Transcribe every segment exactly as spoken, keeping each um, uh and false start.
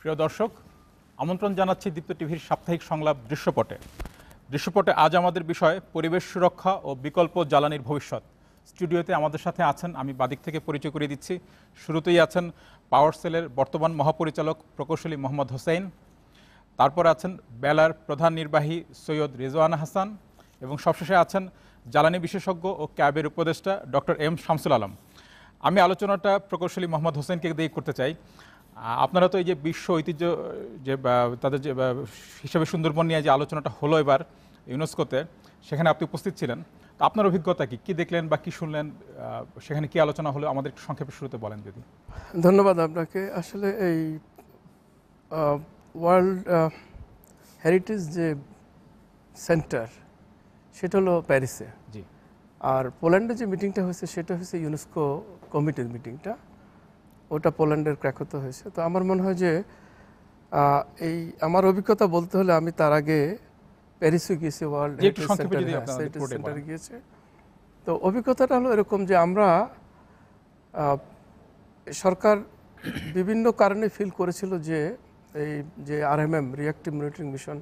প্রিয় দর্শক, আমন্ত্রণ জানাচ্ছি দীপ্ত টিভির সাপ্তাহিক সংলাপ দৃশ্যপটে। দৃশ্যপটে আজ আমাদের বিষয় পরিবেশ সুরক্ষা ও বিকল্প জ্বালানির ভবিষ্যৎ। স্টুডিওতে আমাদের সাথে আছেন, আমি বাদিক থেকে পরিচয় করিয়ে দিচ্ছি, শুরুতেই আছেন পাওয়ার সেলের বর্তমান মহাপরিচালক প্রকৌশলী মোহাম্মদ হোসেন, তারপর আছেন বেলার প্রধান নির্বাহী সৈয়দ রিজওয়ানা হাসান এবং সবশেষে আছেন জ্বালানি বিশেষজ্ঞ ও ক্যাবের উপদেষ্টা ডক্টর এম শামসুল আলম। আমি আলোচনাটা প্রকৌশলী মোহাম্মদ হোসেনকে দিয়ে করতে চাই। আপনারা তো এই যে বিশ্ব ঐতিহ্য যে তাদের যে হিসাবে সুন্দরবন নিয়ে যে আলোচনাটা হলো এবার ইউনেস্কোতে, সেখানে আপনি উপস্থিত ছিলেন, তো আপনার অভিজ্ঞতা কী, কী দেখলেন বা কী শুনলেন, সেখানে কী আলোচনা হলো, আমাদের একটু সংক্ষেপে শুরুতে বলেন যদি। ধন্যবাদ আপনাকে। আসলে এই ওয়ার্ল্ড হেরিটেজ যে সেন্টার সেটা হলো প্যারিসে, জি, আর পোল্যান্ডে যে মিটিংটা হয়েছে সেটা হয়েছে ইউনেস্কো কমিটির মিটিংটা, ওটা পোল্যান্ডের ক্র্যাকোতে হয়েছে। তো আমার মনে হয় যে এই আমার অভিজ্ঞতা বলতে হলে আমি তার আগে প্যারিসে গিয়েছি, ওয়ার্ল্ড হেরিটেজ সেন্টারে গিয়েছে। তো অভিজ্ঞতাটা হলো এরকম যে আমরা সরকার বিভিন্ন কারণে ফিল করেছিল যে এই যে আরএমএম রিঅ্যাক্টিভ মনিটরিং মিশন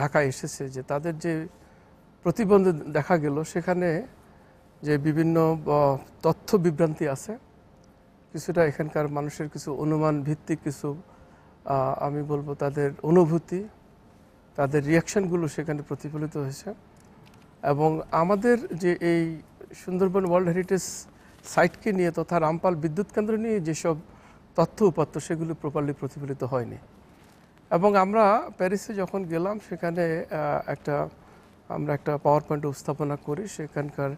ঢাকায় এসেছে, যে তাদের যে প্রতিবন্ধ দেখা গেল সেখানে যে বিভিন্ন তথ্য বিভ্রান্তি আছে, কিছুটা এখানকার মানুষের কিছু অনুমান ভিত্তিক কিছু আমি বলবো তাদের অনুভূতি, তাদের রিয়াকশানগুলো সেখানে প্রতিফলিত হয়েছে। এবং আমাদের যে এই সুন্দরবন ওয়ার্ল্ড হেরিটেজ সাইটকে নিয়ে তথা রামপাল বিদ্যুৎ কেন্দ্র নিয়ে যেসব তথ্য উপাত্ত সেগুলো প্রপারলি প্রতিফলিত হয়নি। এবং আমরা প্যারিসে যখন গেলাম সেখানে একটা আমরা একটা পাওয়ার পয়েন্ট উপস্থাপনা করি, সেখানকার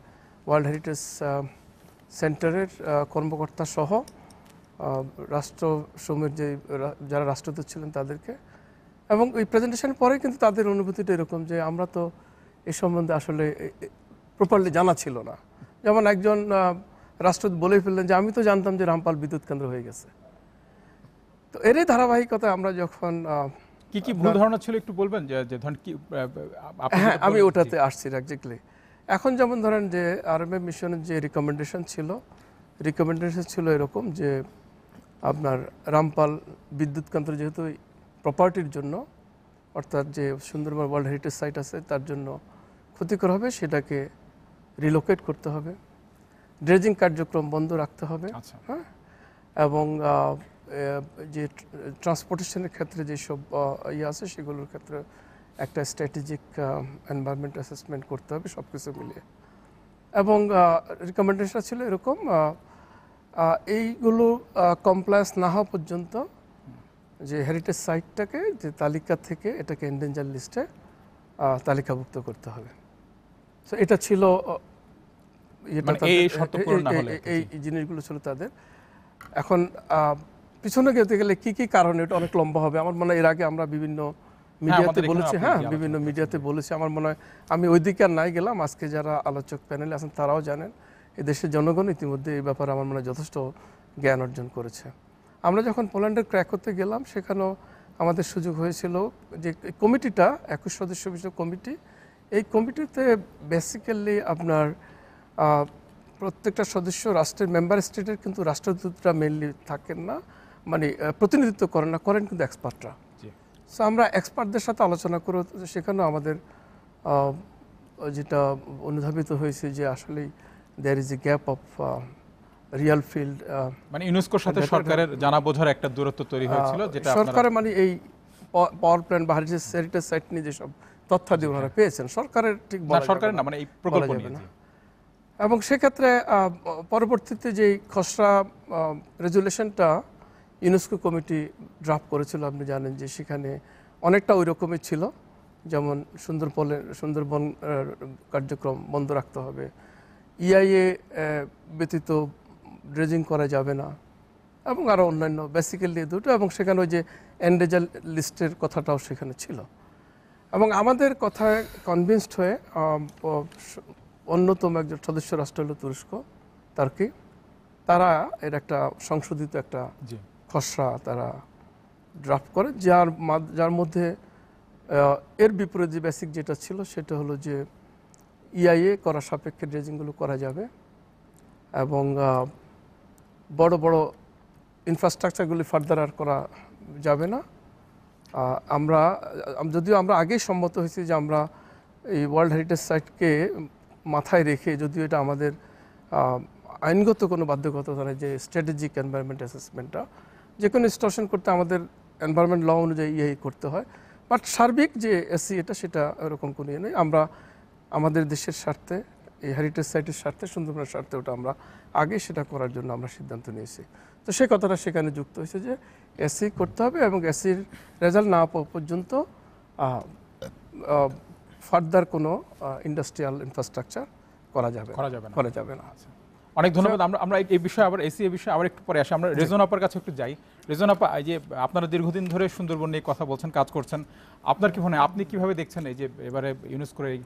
ওয়ার্ল্ড হেরিটেজ সেন্টারের কর্মকর্তা সহ রাষ্ট্রসমূহের যে যারা রাষ্ট্রদূত ছিলেন তাদেরকে, এবং ওই প্রেজেন্টেশনের পরে কিন্তু তাদের অনুভূতিটা এরকম যে আমরা তো এ সম্বন্ধে আসলে প্রপারলি জানা ছিল না। যেমন একজন রাষ্ট্রদূত বলেই ফেললেন যে আমি তো জানতাম যে রামপাল বিদ্যুৎ কেন্দ্র হয়ে গেছে। তো এরই ধারাবাহিকতা আমরা যখন কি কি ভুল ধারণা ছিল একটু বলবেন যে ধরেন কি, হ্যাঁ আমি ওটাতে আসছি একজাক্টলি। এখন যেমন ধরেন যে আরএমএম মিশনের যে রিকমেন্ডেশন ছিল, রিকমেন্ডেশন ছিল এরকম যে আপনার রামপাল বিদ্যুৎ কেন্দ্র যেহেতু প্রপার্টির জন্য অর্থাৎ যে সুন্দরবন ওয়ার্ল্ড হেরিটেজ সাইট আছে তার জন্য ক্ষতিকর হবে, সেটাকে রিলোকেট করতে হবে, ড্রেজিং কার্যক্রম বন্ধ রাখতে হবে, হ্যাঁ, এবং যে ট্রান্সপোর্টেশনের ক্ষেত্রে যেসব ইয়ে আছে সেগুলোর ক্ষেত্রে একটা স্ট্র্যাটেজিক এনভায়রনমেন্ট অ্যাসেসমেন্ট করতে হবে সব কিছু মিলিয়ে। এবং রিকমেন্ডেশন ছিল এরকম এইগুলো কমপ্লায়েন্স না হওয়া পর্যন্ত যে হেরিটেজ সাইটটাকে যে তালিকা থেকে এটাকে এন্ডেঞ্জার লিস্টে তালিকাভুক্ত করতে হবে। সো এটা ছিল, এই জিনিসগুলো ছিল তাদের। এখন পিছনে যেতে গেলে কি কি কারণে, এটা অনেক লম্বা হবে, আমার মনে হয় এর আগে আমরা বিভিন্ন মিডিয়াতে বলেছি, হ্যাঁ বিভিন্ন মিডিয়াতে বলেছি, আমার মনে হয় আমি ওইদিকে আর নাই গেলাম। আজকে যারা আলোচক প্যানেলে আছেন তারাও জানেন, এদেশের জনগণ ইতিমধ্যে এই ব্যাপারে আমার মনে হয় যথেষ্ট জ্ঞান অর্জন করেছে। আমরা যখন পোল্যান্ডের ক্র্যাকোতে গেলাম সেখানেও আমাদের সুযোগ হয়েছিল যে কমিটিটা একুশ সদস্য বিশিষ্ট কমিটি, এই কমিটিতে বেসিক্যালি আপনার প্রত্যেকটা সদস্য রাষ্ট্রের মেম্বার স্টেটের কিন্তু রাষ্ট্রদূতরা মেনলি থাকেন না, মানে প্রতিনিধিত্ব করেন না, করেন কিন্তু এক্সপার্টরা। সো আমরা এক্সপার্টদের সাথে আলোচনা করে সেখানেও আমাদের যেটা অনুধাবিত হয়েছে যে আসলেই there is a gap of real field, মানে ইউনেস্কোর সাথে সরকারের জানা বোঝার একটা দূরত্ব তৈরি হয়েছিল, যেটা সরকারের মানে এই পাওয়ার প্ল্যান্ট বা হেরিটেজ সাইট নিয়ে যেসব তথ্যাদি ওনারা পেয়েছেন সরকারের, ঠিক সরকারের না মানে এই প্রকল্প নিয়ে না। এবং সেক্ষেত্রে পরবর্তীতে যেই খসড়া রেজুলেশনটা ইউনেস্কো কমিটি ড্রাফট করেছিল আপনি জানেন যে সেখানে অনেকটা ওই রকমই ছিল, যেমন সুন্দরবনের সুন্দরবন কার্যক্রম বন্ধ রাখতে হবে, ইআইএ ব্যতীত ড্রেজিং করা যাবে না, এবং আরও অন্যান্য বেসিক্যালি দুটো, এবং সেখানে ওই যে এন্ডেঞ্জার লিস্টের কথাটাও সেখানে ছিল। এবং আমাদের কথায় কনভিন্সড হয়ে অন্যতম একজন সদস্য রাষ্ট্র হল তুরস্ক, তার্কি, তারা এর একটা সংশোধিত একটা খসড়া তারা ড্রাফট করে, যার যার মধ্যে এর বিপরীত যে বেসিক যেটা ছিল সেটা হলো যে ইআইএ করা সাপেক্ষে ড্রেজিংগুলো করা যাবে, এবং বড় বড় ইনফ্রাস্ট্রাকচারগুলি ফার্দার আর করা যাবে না। আমরা যদিও আমরা আগেই সম্মত হয়েছি যে আমরা এই ওয়ার্ল্ড হেরিটেজ সাইটকে মাথায় রেখে, যদিও এটা আমাদের আইনগত কোনো বাধ্যকতা নেই যে স্ট্র্যাটেজিক এনভায়রনমেন্ট অ্যাসেসমেন্টটা যে কোনো ইনস্টলেশন করতে আমাদের এনভায়রনমেন্ট ল অনুযায়ী ইআই করতে হয়, বাট সার্বিক যে এসি এটা সেটা এরকম কোনো ইয়ে নয়। আমরা আমাদের দেশের স্বার্থে, এই হেরিটেজ সাইটের স্বার্থে, সুন্দরবনের স্বার্থে ওটা আমরা আগে সেটা করার জন্য আমরা সিদ্ধান্ত নিয়েছি। তো সে কথাটা সেখানে যুক্ত হয়েছে যে এসি করতে হবে এবং এসির রেজাল্ট না পাওয়া পর্যন্ত ফার্দার কোনো ইন্ডাস্ট্রিয়াল ইনফ্রাস্ট্রাকচার করা যাবে করা যাবে না করা যাবে না অনেক ধন্যবাদ। আমরা আমরা এই বিষয়ে আবার এসি এ বিষয়ে আবার একটু পরে আসি। আমরা রেজনাপার কাছে একটু যাই। রেজনাপা, এই যে আপনারা দীর্ঘদিন ধরে সুন্দরবন নিয়ে কথা বলছেন, কাজ করছেন, আপনার কি মনে হয়, আপনি কীভাবে দেখছেন এই যে এবারে ইউনেস্কোর এই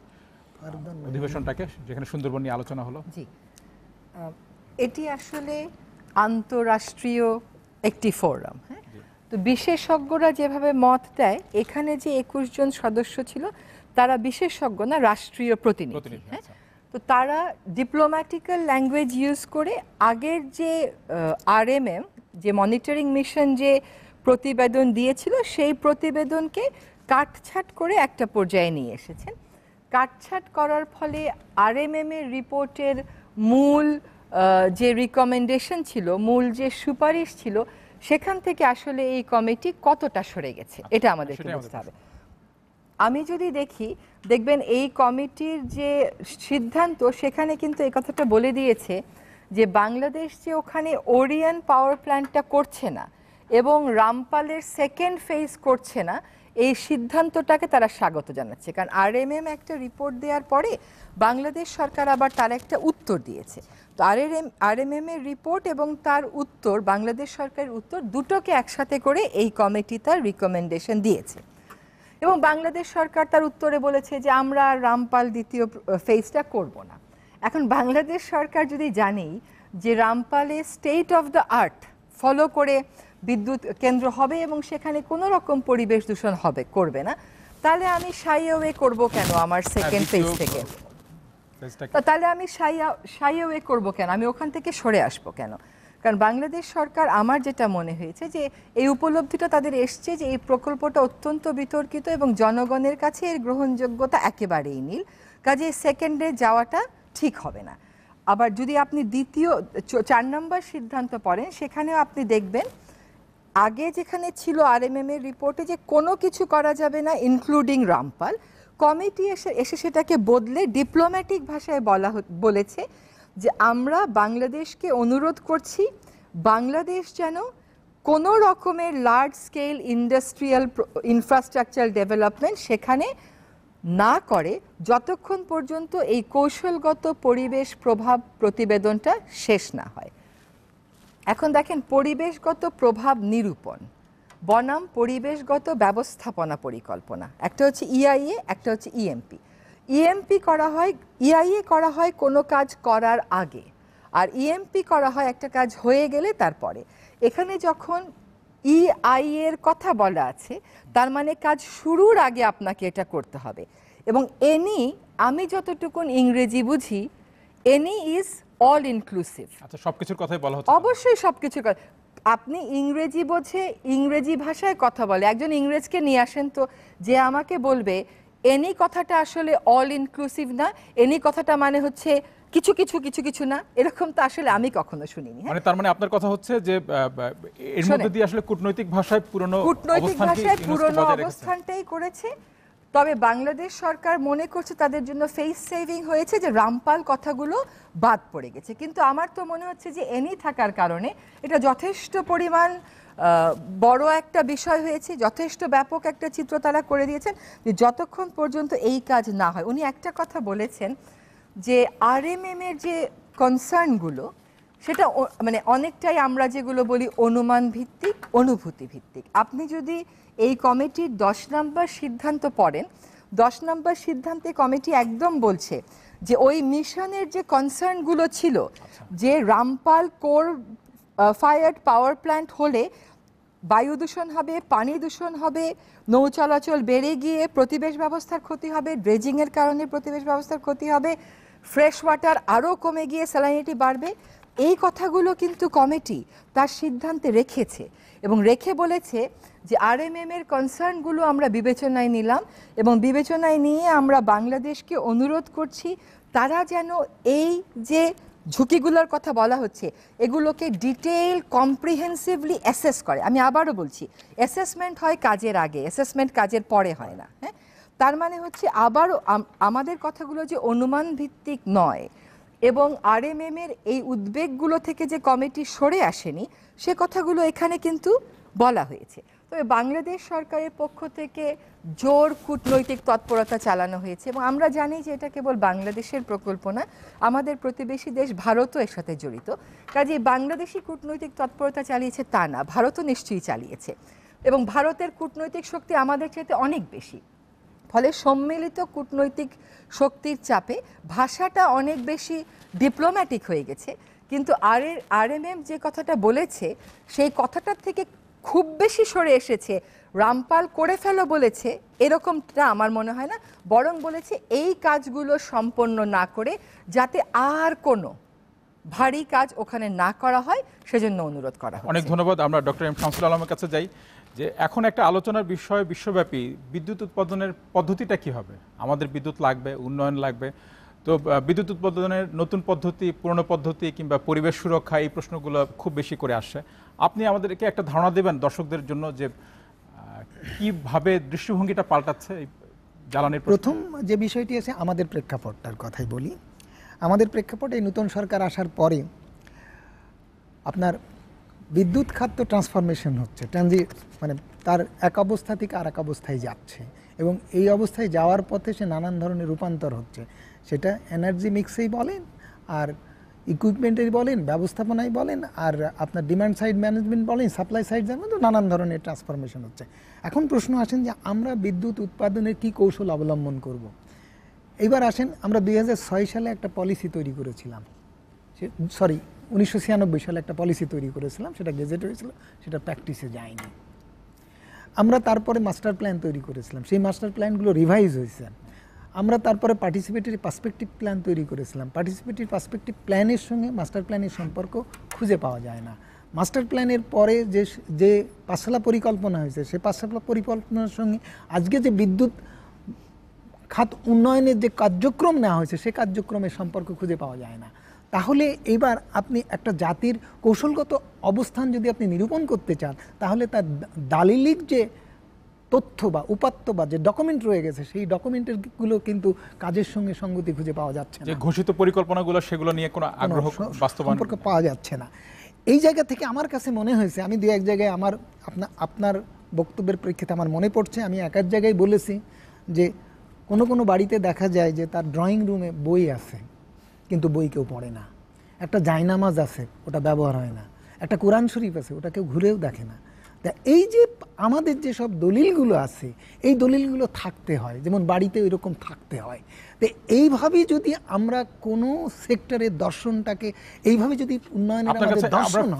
অধিবেশনটাকে যেখানে সুন্দরবন নিয়ে আলোচনা হলো? জি, এটি আসলে আন্তরাষ্ট্রীয় একটি ফোরাম, হ্যাঁ, তো বিশেষজ্ঞরা যেভাবে মত দেয়, এখানে যে একুশ জন সদস্য ছিল তারা বিশেষজ্ঞ না, রাষ্ট্রীয় প্রতিনিধি, হ্যাঁ, তো তারা ডিপ্লোম্যাটিক্যাল ল্যাঙ্গুয়েজ ইউজ করে আগের যে আরএমএম যে মনিটরিং মিশন যে প্রতিবেদন দিয়েছিল সেই প্রতিবেদনকে কাটছাট করে একটা পর্যায়ে নিয়ে এসেছেন। কাটছাট করার ফলে আরএমএম এর রিপোর্টের মূল যে রিকমেন্ডেশন ছিল, মূল যে সুপারিশ ছিল, সেখান থেকে আসলে এই কমিটি কতটা সরে গেছে এটা আমাদেরকে বুঝতে হবে। আমি যদি দেখি, দেখবেন এই কমিটির যে সিদ্ধান্ত সেখানে কিন্তু এই কথাটা বলে দিয়েছে যে বাংলাদেশ যে ওখানে ওরিয়ন পাওয়ার প্ল্যান্টটা করছে না এবং রামপালের সেকেন্ড ফেজ করছে না, এই সিদ্ধান্তটাকে তারা স্বাগত জানাচ্ছে। কারণ আরএমএম একটা রিপোর্ট দেওয়ার পরে বাংলাদেশ সরকার আবার তার একটা উত্তর দিয়েছে, তো আরএমএম আরএমএম এর রিপোর্ট এবং তার উত্তর, বাংলাদেশ সরকারের উত্তর, দুটোকে একসাথে করে এই কমিটি তার রিকমেন্ডেশন দিয়েছে এবং বাংলাদেশ সরকার তার উত্তরে বলেছে যে আমরা রামপাল দ্বিতীয় ফেজটা করব না। এখন বাংলাদেশ সরকার যদি জানেই যে রামপালে state of the art follow করে বিদ্যুৎ কেন্দ্র হবে এবং সেখানে কোনো রকম পরিবেশ দূষণ হবে করবে না, তাহলে আমি শাই অ্যাওয়ে করব কেন আমার সেকেন্ড ফেজ থেকে? তাহলে আমি শাই শাই অ্যাওয়ে করব কেন? আমি ওখান থেকে সরে আসব কেন? কারণ বাংলাদেশ সরকার, আমার যেটা মনে হয়েছে যে এই উপলব্ধিটা তাদের এসছে যে এই প্রকল্পটা অত্যন্ত বিতর্কিত এবং জনগণের কাছে এর গ্রহণযোগ্যতা একেবারেই নীল, কাজে সেকেন্ডে যাওয়াটা ঠিক হবে না। আবার যদি আপনি দ্বিতীয় চার নম্বর সিদ্ধান্ত পড়েন, সেখানেও আপনি দেখবেন আগে যেখানে ছিল আরএমএম এর রিপোর্টে যে কোনো কিছু করা যাবে না ইনক্লুডিং রামপাল, কমিটি এসে এসে সেটাকে বদলে ডিপ্লোম্যাটিক ভাষায় বলা বলেছে যে আমরা বাংলাদেশকে অনুরোধ করছি বাংলাদেশ যেন কোনো রকমের large scale industrial infrastructure development সেখানে না করে যতক্ষণ পর্যন্ত এই কৌশলগত পরিবেশ প্রভাব প্রতিবেদনটা শেষ না হয়। এখন দেখেন, পরিবেশগত প্রভাব নিরূপণ বনাম পরিবেশগত ব্যবস্থাপনা পরিকল্পনা, একটা হচ্ছে ইআইএ, একটা হচ্ছে ইএমপি। ইএমপি করা হয়, ইআইএ করা হয় কোনো কাজ করার আগে, আর ইএমপি করা হয় একটা কাজ হয়ে গেলে তারপরে। এখানে যখন ইআইএ এর কথা বলা আছে, তার মানে কাজ শুরুর আগে আপনাকে এটা করতে হবে। এবং এনি, আমি যতটুকুন ইংরেজি বুঝি, এনি ইজ অল ইনক্লুসিভ। আচ্ছা, সবকিছুর কথাই বলা হচ্ছে? অবশ্যই সবকিছুর কথা। আপনি ইংরেজি বোঝে, ইংরেজি ভাষায় কথা বলে, একজন ইংরেজকে নিয়ে আসেন তো, যে আমাকে বলবে এনি কথাটা আসলে অল ইনক্লুসিভ না, এনি কথাটা মানে হচ্ছে কিছু কিছু কিছু কিছু না, এরকম তো আসলে আমি কখনো শুনিনি। মানে তার মানে আপনার কথা হচ্ছে যে এর মধ্যে দিয়ে আসলে কূটনৈতিক ভাষায় পুরনো কূটনৈতিক ভাষায় পুরনো অবস্থানটাই করেছে। তবে বাংলাদেশ সরকার মনে করছে তাদের জন্য ফেস সেভিং হয়েছে যে রামপাল কথাগুলো বাদ পড়ে গেছে, কিন্তু আমার তো মনে হচ্ছে যে এনি থাকার কারণে এটা যথেষ্ট পরিমাণ বড় একটা বিষয় হয়েছে, যথেষ্ট ব্যাপক একটা চিত্র তারা করে দিয়েছেন যে যতক্ষণ পর্যন্ত এই কাজ না হয়। উনি একটা কথা বলেছেন যে আরএমএম এর যে কনসার্নগুলো সেটা মানে অনেকটাই আমরা যেগুলো বলি অনুমান ভিত্তিক, অনুভূতি ভিত্তিক। আপনি যদি এই কমিটির দশ নম্বর সিদ্ধান্ত পড়েন, দশ নম্বর সিদ্ধান্তে কমিটি একদম বলছে যে ওই মিশনের যে কনসার্নগুলো ছিল, যে Rampal coal fired power plant হলে বায়ু দূষণ হবে, পানি দূষণ হবে, নৌ চলাচল বেড়ে গিয়ে প্রতিবেশ ব্যবস্থার ক্ষতি হবে, ড্রেজিংয়ের কারণে প্রতিবেশ ব্যবস্থার ক্ষতি হবে, ফ্রেশ ওয়াটার আরও কমে গিয়ে স্যালাইনিটি বাড়বে, এই কথাগুলো কিন্তু কমিটি তার সিদ্ধান্তে রেখেছে এবং রেখে বলেছে যে আরএমএম এর কনসার্নগুলো আমরা বিবেচনায় নিলাম এবং বিবেচনায় নিয়ে আমরা বাংলাদেশকে অনুরোধ করছি তারা যেন এই যে ঝুঁকিগুলোর কথা বলা হচ্ছে এগুলোকে ডিটেইল কম্প্রিহেন্সিভলি অ্যাসেস করে। আমি আবারও বলছি, অ্যাসেসমেন্ট হয় কাজের আগে, অ্যাসেসমেন্ট কাজের পরে হয় না। হ্যাঁ, তার মানে হচ্ছে আবারও আমাদের কথাগুলো যে অনুমান ভিত্তিক নয় এবং আরএমএম এর এই উদ্বেগগুলো থেকে যে কমিটি সরে আসেনি সে কথাগুলো এখানে কিন্তু বলা হয়েছে। তবে বাংলাদেশ সরকারের পক্ষ থেকে জোর কূটনৈতিক তৎপরতা চালানো হয়েছে এবং আমরা জানি যে এটা কেবল বাংলাদেশের প্রকল্প না, আমাদের প্রতিবেশী দেশ ভারতও এর সাথে জড়িত। কাজে বাংলাদেশি কূটনৈতিক তৎপরতা চালিয়েছে তা না, ভারতও নিশ্চয়ই চালিয়েছে এবং ভারতের কূটনৈতিক শক্তি আমাদের চাইতে অনেক বেশি। ফলে সম্মিলিত কূটনৈতিক শক্তির চাপে ভাষাটা অনেক বেশি ডিপ্লোম্যাটিক হয়ে গেছে, কিন্তু আর এর আরএমএম যে কথাটা বলেছে সেই কথাটার থেকে খুব বেশি সরে এসেছে রামপাল করে ফেলো বলেছে এরকমটা আমার মনে হয় না, বরং বলেছে এই কাজগুলো সম্পন্ন না করে যাতে আর কোনো ভারী কাজ ওখানে না করা হয় সেজন্য অনুরোধ করা হয়। অনেক ধন্যবাদ। আমরা ডক্টর এম শামসুল আলমের কাছে যাই যে এখন একটা আলোচনার বিষয় বিশ্বব্যাপী বিদ্যুৎ উৎপাদনের পদ্ধতিটা কি হবে। আমাদের বিদ্যুৎ লাগবে, উন্নয়ন লাগবে, তো বিদ্যুৎ উৎপাদনের নতুন পদ্ধতি, পুরনো পদ্ধতি কিংবা পরিবেশ সুরক্ষা, এই প্রশ্নগুলো খুব বেশি করে আসছে। আপনি আমাদেরকে একটা ধারণা দেবেন দর্শকদের জন্য যে কিভাবে দৃষ্টিভঙ্গিটা পাল্টাচ্ছে জ্বালানির? প্রথম যে বিষয়টি আছে আমাদের প্রেক্ষাপটটার কথাই বলি। আমাদের প্রেক্ষাপটে নতুন সরকার আসার পরে আপনার বিদ্যুৎ খাত তো ট্রান্সফরমেশন হচ্ছে, ট্রানজি মানে তার এক অবস্থা থেকে আর এক অবস্থায় যাচ্ছে এবং এই অবস্থায় যাওয়ার পথে সে নানান ধরনের রূপান্তর হচ্ছে, সেটা এনার্জি মিক্সেই বলেন আর ইকুইপমেন্টেই বলেন, ব্যবস্থাপনাই বলেন, আর আপনার ডিমান্ড সাইড ম্যানেজমেন্ট বলেন, সাপ্লাই সাইড ম্যানেজমেন্ট, তো নানান ধরনের ট্রান্সফরমেশন হচ্ছে। এখন প্রশ্ন আসেন যে আমরা বিদ্যুৎ উৎপাদনের কী কৌশল অবলম্বন করব। এইবার আসেন, আমরা দুই হাজার ছয় সালে একটা পলিসি তৈরি করেছিলাম, সরি উনিশশো ছিয়ানব্বই সালে একটা পলিসি তৈরি করেছিলাম, সেটা গেজেট হয়েছিল, সেটা প্র্যাকটিসে যায়নি। আমরা তারপরে মাস্টার প্ল্যান তৈরি করেছিলাম, সেই মাস্টার প্ল্যানগুলো রিভাইজ হয়েছে। আমরা তারপরে পার্টিসিপেটরি পার্সপেক্টিভ প্ল্যান তৈরি করেছিলাম, পার্টিসিপেটরি পার্সপেক্টিভ প্ল্যানের সঙ্গে মাস্টার প্ল্যানের সম্পর্ক খুঁজে পাওয়া যায় না। মাস্টার প্ল্যানের পরে যে যে পাঠশালা পরিকল্পনা হয়েছে সেই পাঠশালা পরিকল্পনার সঙ্গে আজকে যে বিদ্যুৎ খাত উন্নয়নের যে কার্যক্রম নেওয়া হয়েছে সেই কার্যক্রমের সম্পর্ক খুঁজে পাওয়া যায় না। তাহলে এবার আপনি একটা জাতির কৌশলগত অবস্থান যদি আপনি নিরূপণ করতে চান তাহলে তার দালিলিক যে তথ্য বা উপাত্ত বা যে ডকুমেন্ট রয়ে গেছে সেই ডকুমেন্টগুলো কিন্তু কাজের সঙ্গে সঙ্গতি খুঁজে পাওয়া যাচ্ছে না, যে ঘোষিত পরিকল্পনাগুলো সেগুলো নিয়ে কোনো আগ্রহ বাস্তবায়ন সম্পর্কে পাওয়া যাচ্ছে না। এই জায়গা থেকে আমার কাছে মনে হয়েছে, আমি দু এক জায়গায় আমার আপনার আপনার বক্তব্যের প্রেক্ষিতে আমার মনে পড়ছে, আমি এক এক জায়গায় বলেছি যে কোনো কোনো বাড়িতে দেখা যায় যে তার ড্রয়িং রুমে বই আছে কিন্তু বই কেউ পড়ে না, একটা জায়নামাজ আছে ওটা ব্যবহার হয় না, একটা কোরআন শরীফ আছে ওটা কেউ ঘুরেও দেখে না। তা এই যে আমাদের যে সব দলিলগুলো আছে এই দলিলগুলো থাকতে হয়, যেমন বাড়িতে ওইরকম থাকতে হয়। তো এইভাবে যদি আমরা কোনো সেক্টরের দর্শনটাকে এইভাবে যদি উন্নয়ন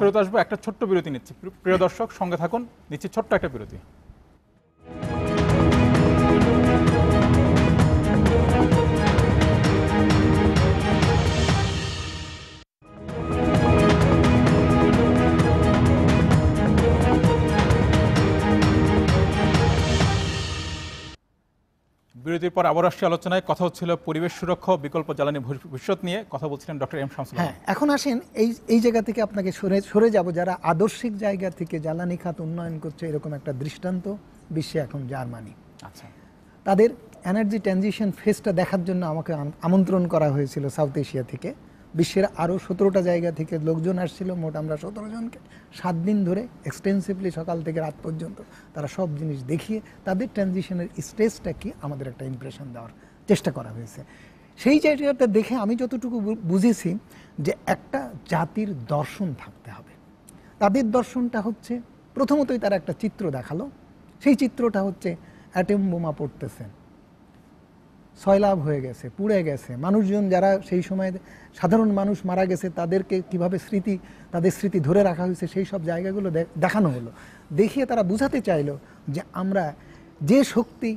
ফেরত আসবো। একটা ছোট্ট বিরতি নিচ্ছি, প্রিয় দর্শক সঙ্গে থাকুন, নিচ্ছি ছোট্ট একটা বিরতি। বিরতির পর আবার আসছে আলোচনায়, কথা হচ্ছিল পরিবেশ সুরক্ষা, বিকল্প জ্বালানি ভবিষ্যৎ নিয়ে কথা বলছিলেন ডক্টর এম শামসুল। হ্যাঁ, এখন আসেন এই এই জায়গা থেকে আপনাকে সরে সরে যাব। যারা আদর্শিক জায়গা থেকে জ্বালানি খাত উন্নয়ন করছে এরকম একটা দৃষ্টান্ত বিশ্বে এখন জার্মানি। আচ্ছা, তাদের এনার্জি ট্রানজিশন ফেজটা দেখার জন্য আমাকে আমন্ত্রণ করা হয়েছিল সাউথ এশিয়া থেকে, বিশ্বের আরও সতেরোটা জায়গা থেকে লোকজন আসছিল, মোট আমরা সতেরো জনকে সাত দিন ধরে এক্সটেন্সিভলি সকাল থেকে রাত পর্যন্ত তারা সব জিনিস দেখিয়ে তাদের ট্রানজিশনের স্টেজটা কি আমাদের একটা ইমপ্রেশন দেওয়ার চেষ্টা করা হয়েছে। সেই জায়গাটা দেখে আমি যতটুকু বুঝেছি যে একটা জাতির দর্শন থাকতে হবে। তাদের দর্শনটা হচ্ছে, প্রথমতই তারা একটা চিত্র দেখালো, সেই চিত্রটা হচ্ছে অ্যাটম বোমা পড়তেছেন, সয়লাভ হয়ে গেছে, পুড়ে গেছে, মানুষজন যারা সেই সময় সাধারণ মানুষ মারা গেছে তাদেরকে কিভাবে স্মৃতি তাদের স্মৃতি ধরে রাখা হয়েছে সেই সব জায়গাগুলো দেখানো হলো। দেখিয়ে তারা বুঝাতে চাইলো যে আমরা যে শক্তি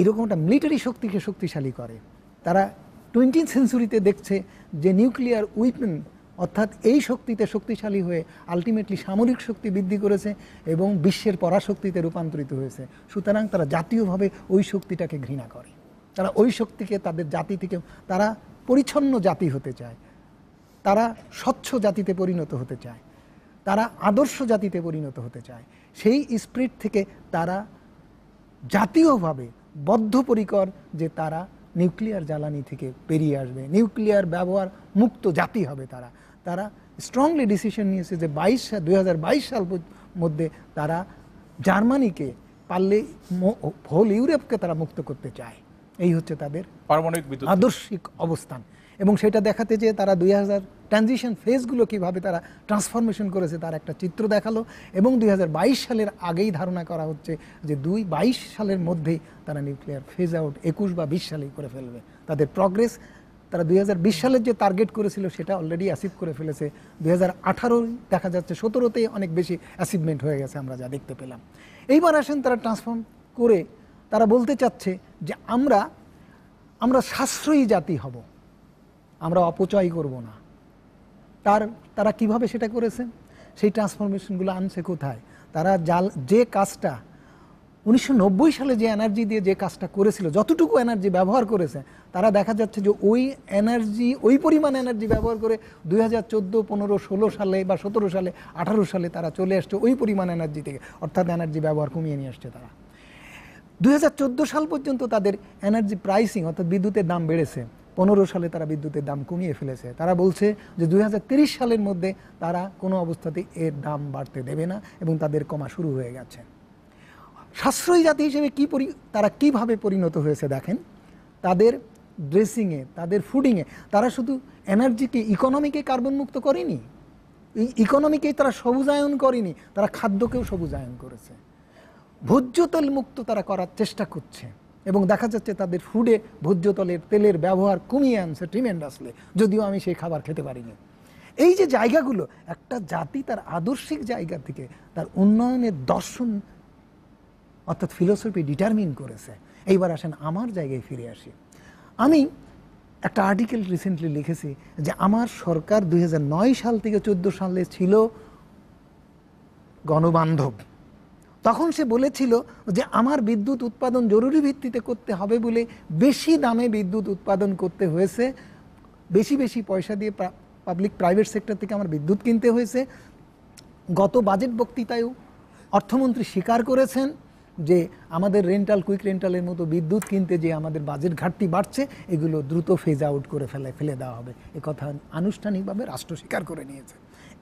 এরকম একটা মিলিটারি শক্তিকে শক্তিশালী করে, তারা টোয়েন্টিথ সেঞ্চুরিতে দেখছে যে নিউক্লিয়ার উইপন অর্থাৎ এই শক্তিতে শক্তিশালী হয়ে আলটিমেটলি সামরিক শক্তি বৃদ্ধি করেছে এবং বিশ্বের পরাশক্তিতে রূপান্তরিত হয়েছে। সুতরাং তারা জাতীয়ভাবে ওই শক্তিটাকে ঘৃণা করে, তারা ওই শক্তিকে তাদের জাতি থেকে, তারা পরিচ্ছন্ন জাতি হতে চায়, তারা স্বচ্ছ জাতিতে পরিণত হতে চায়, তারা আদর্শ জাতিতে পরিণত হতে চায়। সেই স্পিরিট থেকে তারা জাতীয়ভাবে বদ্ধপরিকর যে তারা নিউক্লিয়ার জ্বালানি থেকে বেরিয়ে আসবে, নিউক্লিয়ার ব্যবহার মুক্ত জাতি হবে। তারা তারা স্ট্রংলি ডিসিশন নিয়েছে যে বাইশ দুই হাজার বাইশ সাল মধ্যে তারা জার্মানিকে পারলে হোল ইউরোপকে তারা মুক্ত করতে চায়। এই হচ্ছে তাদের পারমাণবিক বিদ্যুৎ আদর্শিক অবস্থান। এবং সেটা দেখাতে যে তারা দুই হাজার ট্রানজিশন ফেজগুলো কীভাবে তারা ট্রান্সফরমেশন করেছে তার একটা চিত্র দেখালো। এবং দুই হাজার বাইশ সালের আগেই ধারণা করা হচ্ছে যে দুই বাইশ সালের মধ্যেই তারা নিউক্লিয়ার ফেজ আউট একুশ বা বিশ সালেই করে ফেলবে। তাদের প্রগ্রেস তারা দুই হাজার বিশ সালের যে টার্গেট করেছিল সেটা অলরেডি অ্যাচিভ করে ফেলেছে। দুই হাজার আঠারোই দেখা যাচ্ছে সতেরোতেই অনেক বেশি অ্যাচিভমেন্ট হয়ে গেছে আমরা যা দেখতে পেলাম। এইবার আসেন তারা ট্রান্সফর্ম করে তারা বলতে চাচ্ছে যে আমরা আমরা সাশ্রয়ী জাতি হব, আমরা অপচয় করব না। তার তারা কিভাবে সেটা করেছে, সেই ট্রান্সফরমেশনগুলো আনছে কোথায়? তারা জাল যে কাজটা উনিশশো নব্বই সালে যে এনার্জি দিয়ে যে কাজটা করেছিল, যতটুকু এনার্জি ব্যবহার করেছে, তারা দেখা যাচ্ছে যে ওই এনার্জি ওই পরিমাণ এনার্জি ব্যবহার করে দুই হাজার চোদ্দো পনেরো ষোলো সালে বা সতেরো সালে আঠারো সালে তারা চলে আসছে ওই পরিমাণ এনার্জি থেকে, অর্থাৎ এনার্জি ব্যবহার কমিয়ে নিয়ে আসছে তারা। দুই হাজার চোদ্দো সাল পর্যন্ত তাদের এনার্জি প্রাইসিং অর্থাৎ বিদ্যুতের দাম বেড়েছে, পনেরো সালে তারা বিদ্যুতের দাম কমিয়ে ফেলেছে। তারা বলছে যে দুই হাজার তিরিশ সালের মধ্যে তারা কোনো অবস্থাতেই এর দাম বাড়তে দেবে না এবং তাদের কমা শুরু হয়ে গেছে। সাশ্রয়ী জাতি হিসেবে কী পরি তারা কীভাবে পরিণত হয়েছে দেখেন। তাদের ড্রেসিংয়ে, তাদের ফুডিংয়ে তারা শুধু এনার্জিকে ইকোনমিকে কার্বনমুক্ত করেনি, ইকোনমিকেই তারা সবুজায়ন করেনি, তারা খাদ্যকেও সবুজায়ন করেছে, ভোজ্য তেল মুক্ত তারা করার চেষ্টা করছে। এবং দেখা যাচ্ছে তাদের ফুডে ভোজ্য তেলের তেলের ব্যবহার কমিয়ে আনছে ট্রিমেন্ডাসলি, যদিও আমি সেই খাবার খেতে পারিনি। এই যে জায়গাগুলো, একটা জাতি তার আদর্শিক জায়গা থেকে তার উন্নয়নের দর্শন অর্থাৎ ফিলোসফি ডিটারমিন করেছে। এইবার আসেন আমার জায়গায় ফিরে আসি। আমি একটা আর্টিকেল রিসেন্টলি লিখেছি যে আমার সরকার দুই হাজার নয় সাল থেকে চোদ্দ সালে ছিল গণবান্ধব। তখন সে বলেছিল যে আমার বিদ্যুৎ উৎপাদন জরুরি ভিত্তিতে করতে হবে বলে বেশি দামে বিদ্যুৎ উৎপাদন করতে হয়েছে, বেশি বেশি পয়সা দিয়ে পাবলিক প্রাইভেট সেক্টর থেকে আমার বিদ্যুৎ কিনতে হয়েছে। গত বাজেট বক্তৃতায়ও অর্থমন্ত্রী স্বীকার করেছেন যে আমাদের রেন্টাল কুইক রেন্টালের মতো বিদ্যুৎ কিনতে যে আমাদের বাজেট ঘাটতি বাড়ছে, এগুলো দ্রুত ফেজ আউট করে ফেলে ফেলে দেওয়া হবে। এ কথা আনুষ্ঠানিকভাবে রাষ্ট্র স্বীকার করে নিয়েছে।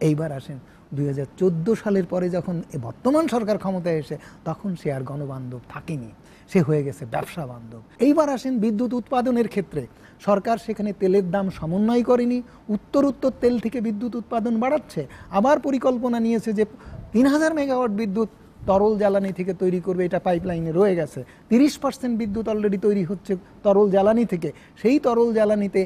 এইবার আসেন দুই হাজার চোদ্দো সালের পরে যখন বর্তমান সরকার ক্ষমতায় এসে, তখন সে আর গণবান্ধব থাকেনি, সে হয়ে গেছে ব্যবসা বান্ধব। এইবার আসেন বিদ্যুৎ উৎপাদনের ক্ষেত্রে সরকার সেখানে তেলের দাম সমন্বয় করেনি, উত্তর উত্তর তেল থেকে বিদ্যুৎ উৎপাদন বাড়াচ্ছে। আবার পরিকল্পনা নিয়েছে যে তিন হাজার মেগাওয়াট বিদ্যুৎ তরল জ্বালানি থেকে তৈরি করবে, এটা পাইপলাইনে রয়ে গেছে। তিরিশ পার্সেন্ট বিদ্যুৎ অলরেডি তৈরি হচ্ছে তরল জ্বালানি থেকে। সেই তরল জ্বালানিতে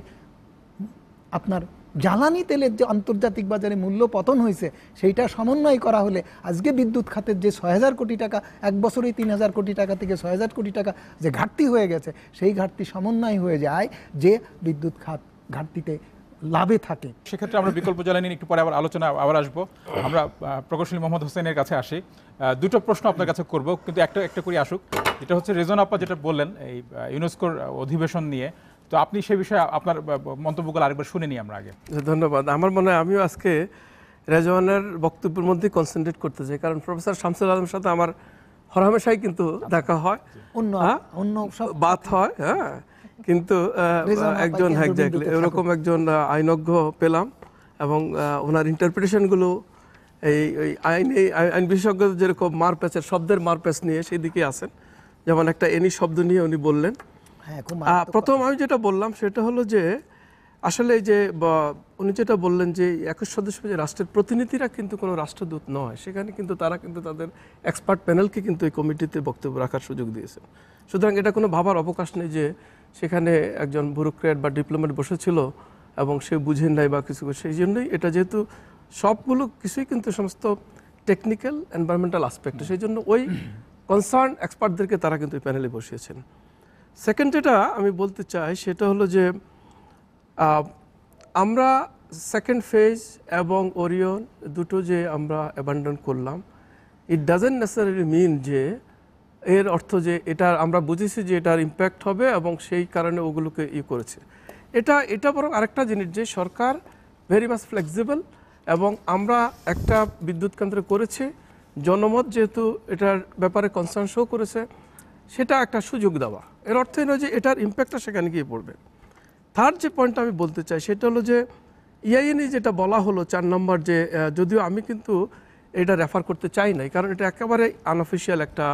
আপনার জ্বালানি তেলের যে আন্তর্জাতিক বাজারে মূল্য পতন হয়েছে সেইটা সমন্বয় করা হলে আজকে বিদ্যুৎ খাতের যে ছয় হাজার কোটি টাকা এক বছরেই তিন হাজার কোটি টাকা থেকে ছয় হাজার কোটি টাকা যে ঘাটতি হয়ে গেছে, সেই ঘাটতি সমন্বয় হয়ে যায় যে বিদ্যুৎ খাত ঘাটতিতে লাভে থাকে। সেক্ষেত্রে আমরা বিকল্প জ্বালানি একটু পরে আবার আলোচনা আবার আসবো। আমরা প্রকৌশলী মোহাম্মদ হোসেনের কাছে আসি। দুটো প্রশ্ন আপনার কাছে করব, কিন্তু একটা একটা করে আসুক। যেটা হচ্ছে রেজনা আপা যেটা বললেন এই ইউনেস্কোর অধিবেশন নিয়ে, তো আপনি সেই বিষয়ে আপনার মন্তব্যগুলো আরেকবার শুনে নিই আমরা আগে। ধন্যবাদ। আমার মনে হয় আমিও আজকে রেজওয়ানের বক্তব্যের মধ্যে কনসেন্ট্রেট করতে চাই, কারণ প্রফেসর শামসুল আলমের সাথে আমার হরহামেশাই কিন্তু দেখা হয়, অন্য অন্য বাত হয়, হ্যাঁ, কিন্তু একজন এক্স্যাক্টলি এরকম একজন আইনজ্ঞ পেলাম এবং ওনার ইন্টারপ্রিটেশনগুলো এই আইন এই আইন বিশেষজ্ঞ যেরকম মারপ্যাচের শব্দের মারপ্যাচ নিয়ে সেই দিকে আসেন, যেমন একটা এনি শব্দ নিয়ে উনি বললেন। প্রথম আমি যেটা বললাম সেটা হলো যে আসলে যে উনি যেটা বললেন যে একুশ সদস্য যে রাষ্ট্রের প্রতিনিধিরা কিন্তু কোনো রাষ্ট্রদূত নয়, সেখানে কিন্তু তারা কিন্তু তাদের এক্সপার্ট প্যানেলকে কিন্তু এই কমিটিতে বক্তব্য রাখার সুযোগ দিয়েছেন। সুতরাং এটা কোনো ভাবার অবকাশ নেই যে সেখানে একজন ব্যুরোক্র্যাট বা ডিপ্লোম্যাট বসেছিল এবং সে বুঝেন নাই বা কিছু, সেই জন্যই এটা যেহেতু সবগুলো কিছুই কিন্তু সমস্ত টেকনিক্যাল এনভায়রনমেন্টাল আসপেক্ট, সেই জন্য ওই কনসার্ন এক্সপার্টদেরকে তারা কিন্তু এই প্যানেলে বসিয়েছেন। সেকেন্ড যেটা আমি বলতে চাই সেটা হলো যে আমরা second phase ebong Orion duto je amra abandon korlam, it doesn't necessarily mean je er ortho je etar amra bujhechi je etar impact hobe ebong sei karone oguluke I koreche. Eta eta borong arekta jinish je sarkar very much flexible ebong amra ekta bidyut kentro koreche jonomot jehetu etar byapare concern show koreche seta ekta sujog dewa er ortho noy je etar impact ta shekhane giye porbe. Third je point ami bolte chai seta holo je E I A নিয়ে যেটা বলা হলো চার নম্বর যে যদিও আমি কিন্তু এটা রেফার করতে চাই না কারণ এটা একেবারে আনঅফিশিয়াল একটা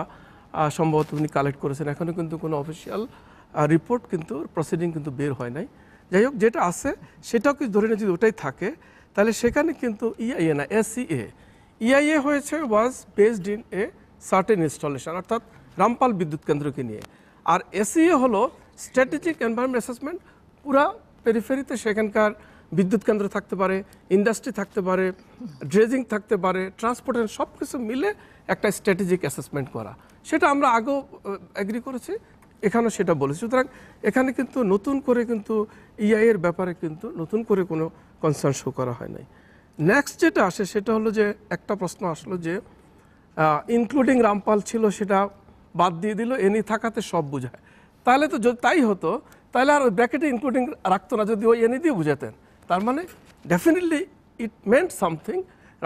সম্ভবত উনি কালেক্ট করেছেন এখনও কিন্তু কোনো অফিশিয়াল রিপোর্ট কিন্তু প্রসিডিং কিন্তু বের হয় নাই যাই হোক যেটা আছে সেটাও কিছু ধরে নিয়ে যদি ওটাই থাকে তাহলে সেখানে কিন্তু E I A না S E A E I A হয়েছে was based in a certain installation অর্থাৎ রামপাল বিদ্যুৎ কেন্দ্রকে নিয়ে আর S E A হলো স্ট্র্যাটেজিক এনভায়রনমেন্ট অ্যাসেসমেন্ট পুরা পেরিফেরিতে সেখানকার বিদ্যুৎ কেন্দ্র থাকতে পারে ইন্ডাস্ট্রি থাকতে পারে ড্রেজিং থাকতে পারে ট্রান্সপোর্টেশন সব কিছু মিলে একটা স্ট্র্যাটেজিক অ্যাসেসমেন্ট করা সেটা আমরা আগেও এগ্রি করেছি এখানেও সেটা বলেছি সুতরাং এখানে কিন্তু নতুন করে কিন্তু E I A এর ব্যাপারে কিন্তু নতুন করে কোনো কনসার্ন শো করা হয় নাই নেক্সট যেটা আসে সেটা হলো যে একটা প্রশ্ন আসলো যে ইনক্লুডিং রামপাল ছিল সেটা বাদ দিয়ে দিল এনি থাকাতে সব বোঝায় তাহলে তো তাই হতো তাহলে আর ব্র্যাকেটে ইনক্লুডিং রাখতো না যদি ওই এনি দিয়ে বোঝাতেন তার মানে definitely it meant something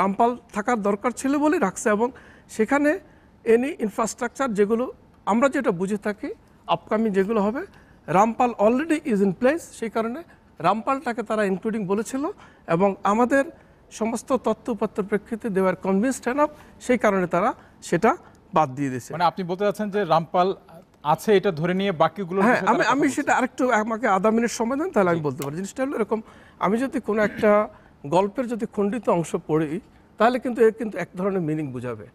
Rampal থাকার দরকার ছিল বলে রাখছে এবং সেখানে এনি ইনফ্রাস্ট্রাকচার যেগুলো আমরা যেটা বুঝে থাকি আপকামিং যেগুলো হবে Rampal already is in place সেই কারণে রামপালটাকে তারা ইনক্লুডিং বলেছিল এবং আমাদের সমস্ত তথ্য উপাত্তর প্রেক্ষিতে দে আর কনভিন্সড এনাফ সেই কারণে তারা সেটা বাদ দিয়ে দিয়েছে মানে আপনি বলতে চাচ্ছেন যে রামপাল আছে এটা ধরে নিয়ে বাকিগুলো আমি আমি সেটা আরেকটু আমাকে আধা মিনিট সময় দেন তাহলে আমি বলতে পারি জিনিসটা হলো এরকম আমি যদি কোনো একটা গল্পের যদি খণ্ডিত অংশ পড়ি তাহলে কিন্তু এর কিন্তু এক ধরনের মিনিং বোঝাবে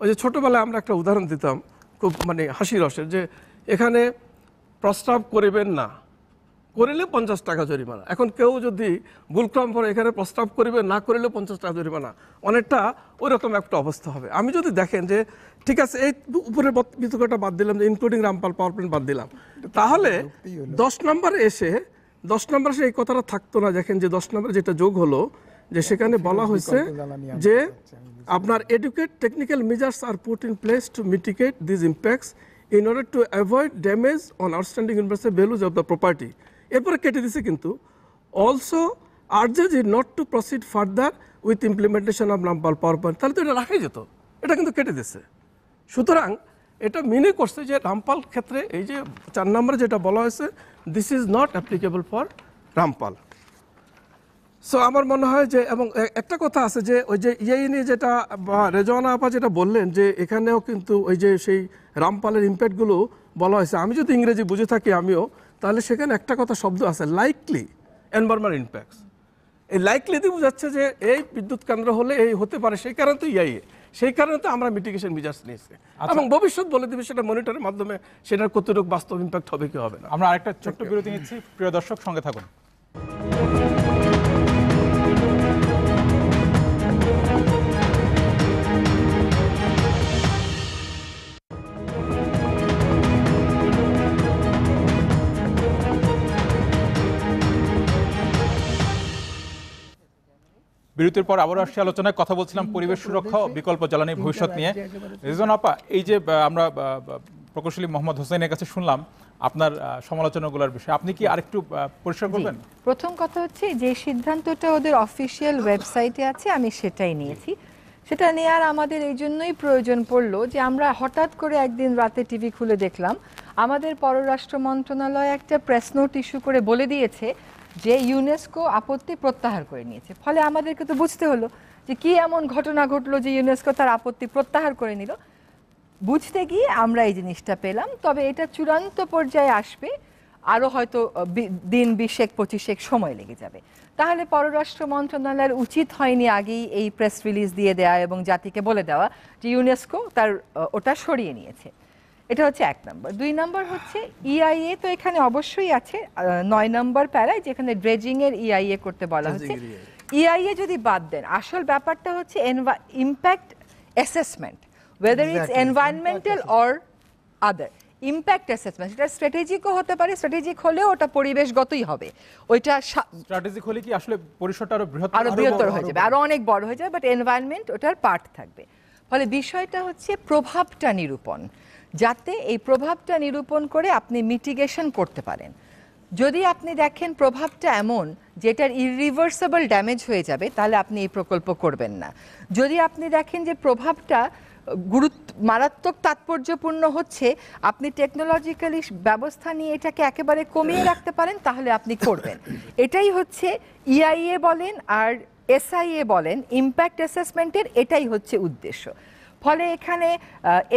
ওই যে ছোটোবেলায় আমরা একটা উদাহরণ দিতাম খুব মানে হাসি রসের যে এখানে প্রস্তাব করিবেন না করিলে পঞ্চাশ টাকা জরিমানা এখন কেউ যদি ভুলক্রম করে এখানে প্রস্তাব করিবে না করিলে পঞ্চাশ টাকা জরিমানা অনেকটা ওইরকম একটা অবস্থা হবে আমি যদি দেখেন যে ঠিক আছে এই উপরে বিতর্কটা বাদ দিলাম যে ইনক্লুডিং রামপাল পাওয়ার প্ল্যান্ট বাদ দিলাম তাহলে দশ নম্বরে এসে দশ নম্বরে এসে এই কথাটা থাকতো না দেখেন যে দশ নম্বরে যেটা যোগ হলো যে সেখানে বলা হয়েছে যে আপনার educate technical measures are put in place to mitigate this impacts in order to avoid damage on outstanding universal values of the property এরপরে কেটে দিছে কিন্তু also urges is not to proceed further with implementation of Rampal power plant তাহলে তো এটা রাখাই যেত এটা কিন্তু কেটে দিছে সুতরাং এটা মিনে করছে যে রামপাল ক্ষেত্রে এই যে চার নম্বরে যেটা বলা হয়েছে this is not applicable for Rampal so আমার মনে হয় যে এবং একটা কথা আছে যে ওই যে ইয়ে নিয়ে যেটা বা রেজওয়ানা আপা যেটা বললেন যে এখানেও কিন্তু ওই যে সেই রামপালের ইম্প্যাক্টগুলো বলা হয়েছে আমি যদি ইংরেজি বুঝে থাকি আমিও তাহলে সেখানে একটা কথা শব্দ আছে লাইকলি এনভায়রনমেন্ট ইম্প্যাক্টস এই লাইকলিতে বোঝাচ্ছে যে এই বিদ্যুৎ কেন্দ্র হলে এই হতে পারে সেই কারণে তো E I A সেই কারণে তো আমরা মিটিগেশন মেজার্স নিয়েছি এবং ভবিষ্যৎ বলে দেবে সেটা মনিটরের মাধ্যমে সেটার কতটুকু বাস্তব ইম্প্যাক্ট হবে কি হবে না আমরা আরেকটা ছোট্ট বিরতি নিচ্ছি প্রিয় দর্শক সঙ্গে থাকুন বিরতির পর আবার আসছি আলোচনায় কথা বলছিলাম পরিবেশ সুরক্ষা বিকল্প জ্বালানির ভবিষ্যৎ নিয়ে রিজন আপা এই যে আমরা প্রকৌশলী মোহাম্মদ হোসেনের কাছে শুনলাম আপনার সমালোচনাগুলোর বিষয়ে আপনি কি আরেকটু পরিষ্কার করবেন প্রথম কথা হচ্ছে যে সিদ্ধান্তটা ওদের অফিসিয়াল ওয়েবসাইটে আছে আমি সেটাই নিয়েছি সেটা নেওয়ার আমাদের এই জন্যই প্রয়োজন পড়লো যে আমরা হঠাৎ করে একদিন রাতে টিভি খুলে দেখলাম আমাদের পররাষ্ট্র মন্ত্রণালয় একটা প্রেস নোট ইস্যু করে বলে দিয়েছে যে ইউনেস্কো আপত্তি প্রত্যাহার করে নিয়েছে ফলে আমাদেরকে তো বুঝতে হলো যে কি এমন ঘটনা ঘটলো যে ইউনেস্কো তার আপত্তি প্রত্যাহার করে নিল বুঝতে গিয়ে আমরা এই জিনিসটা পেলাম তবে এটা চূড়ান্ত পর্যায়ে আসবে আরও হয়তো দিন বিশেক পঁচিশেক সময় লেগে যাবে তাহলে পররাষ্ট্র মন্ত্রণালয়ের উচিত হয়নি আগেই এই প্রেস রিলিজ দিয়ে দেওয়া এবং জাতিকে বলে দেওয়া যে ইউনেস্কো তার ওটা সরিয়ে নিয়েছে এটা হচ্ছে এক নম্বর দুই নম্বর হচ্ছে E I A তো এখানে অবশ্যই আছে নয় নম্বর প্যারায় যেখানে ড্রেজিংয়ের E I A করতে বলা হচ্ছে E I A যদি বাদ দেন আসল ব্যাপারটা হচ্ছে impact assessment whether it's environmental or other impact assessment এটা স্ট্র্যাটেজিকও হতে পারে, স্ট্র্যাটেজিক হলে ওটা পরিবেশগতই হবে, ওইটা স্ট্র্যাটেজিক হলে কি আসলে পরিসরটা আরো বৃহত্তর আরো বৃহত্তর হয়ে যাবে, আরো অনেক বড় হয়ে যাবে, বাট এনवायरमेंट ওটার পার্ট থাকবে। ফলে বিষয়টা হচ্ছে প্রভাবটা নিরূপণ, যাতে এই প্রভাবটা নিরূপণ করে আপনি মিটিগেশন করতে পারেন। যদি আপনি দেখেন প্রভাবটা এমন যেটার ইরিভার্সেবল ড্যামেজ হয়ে যাবে, তাহলে আপনি এই প্রকল্প করবেন না। যদি আপনি দেখেন যে প্রভাবটা গুরুত্ব মারাত্মক তাৎপর্যপূর্ণ হচ্ছে, আপনি টেকনোলজিক্যালি ব্যবস্থা নিয়ে এটাকে একেবারে কমিয়ে রাখতে পারেন, তাহলে আপনি করবেন। এটাই হচ্ছে ই আই এ বলেন আর এস আই এ বলেন ইম্প্যাক্ট অ্যাসেসমেন্টের, এটাই হচ্ছে উদ্দেশ্য। ফলে এখানে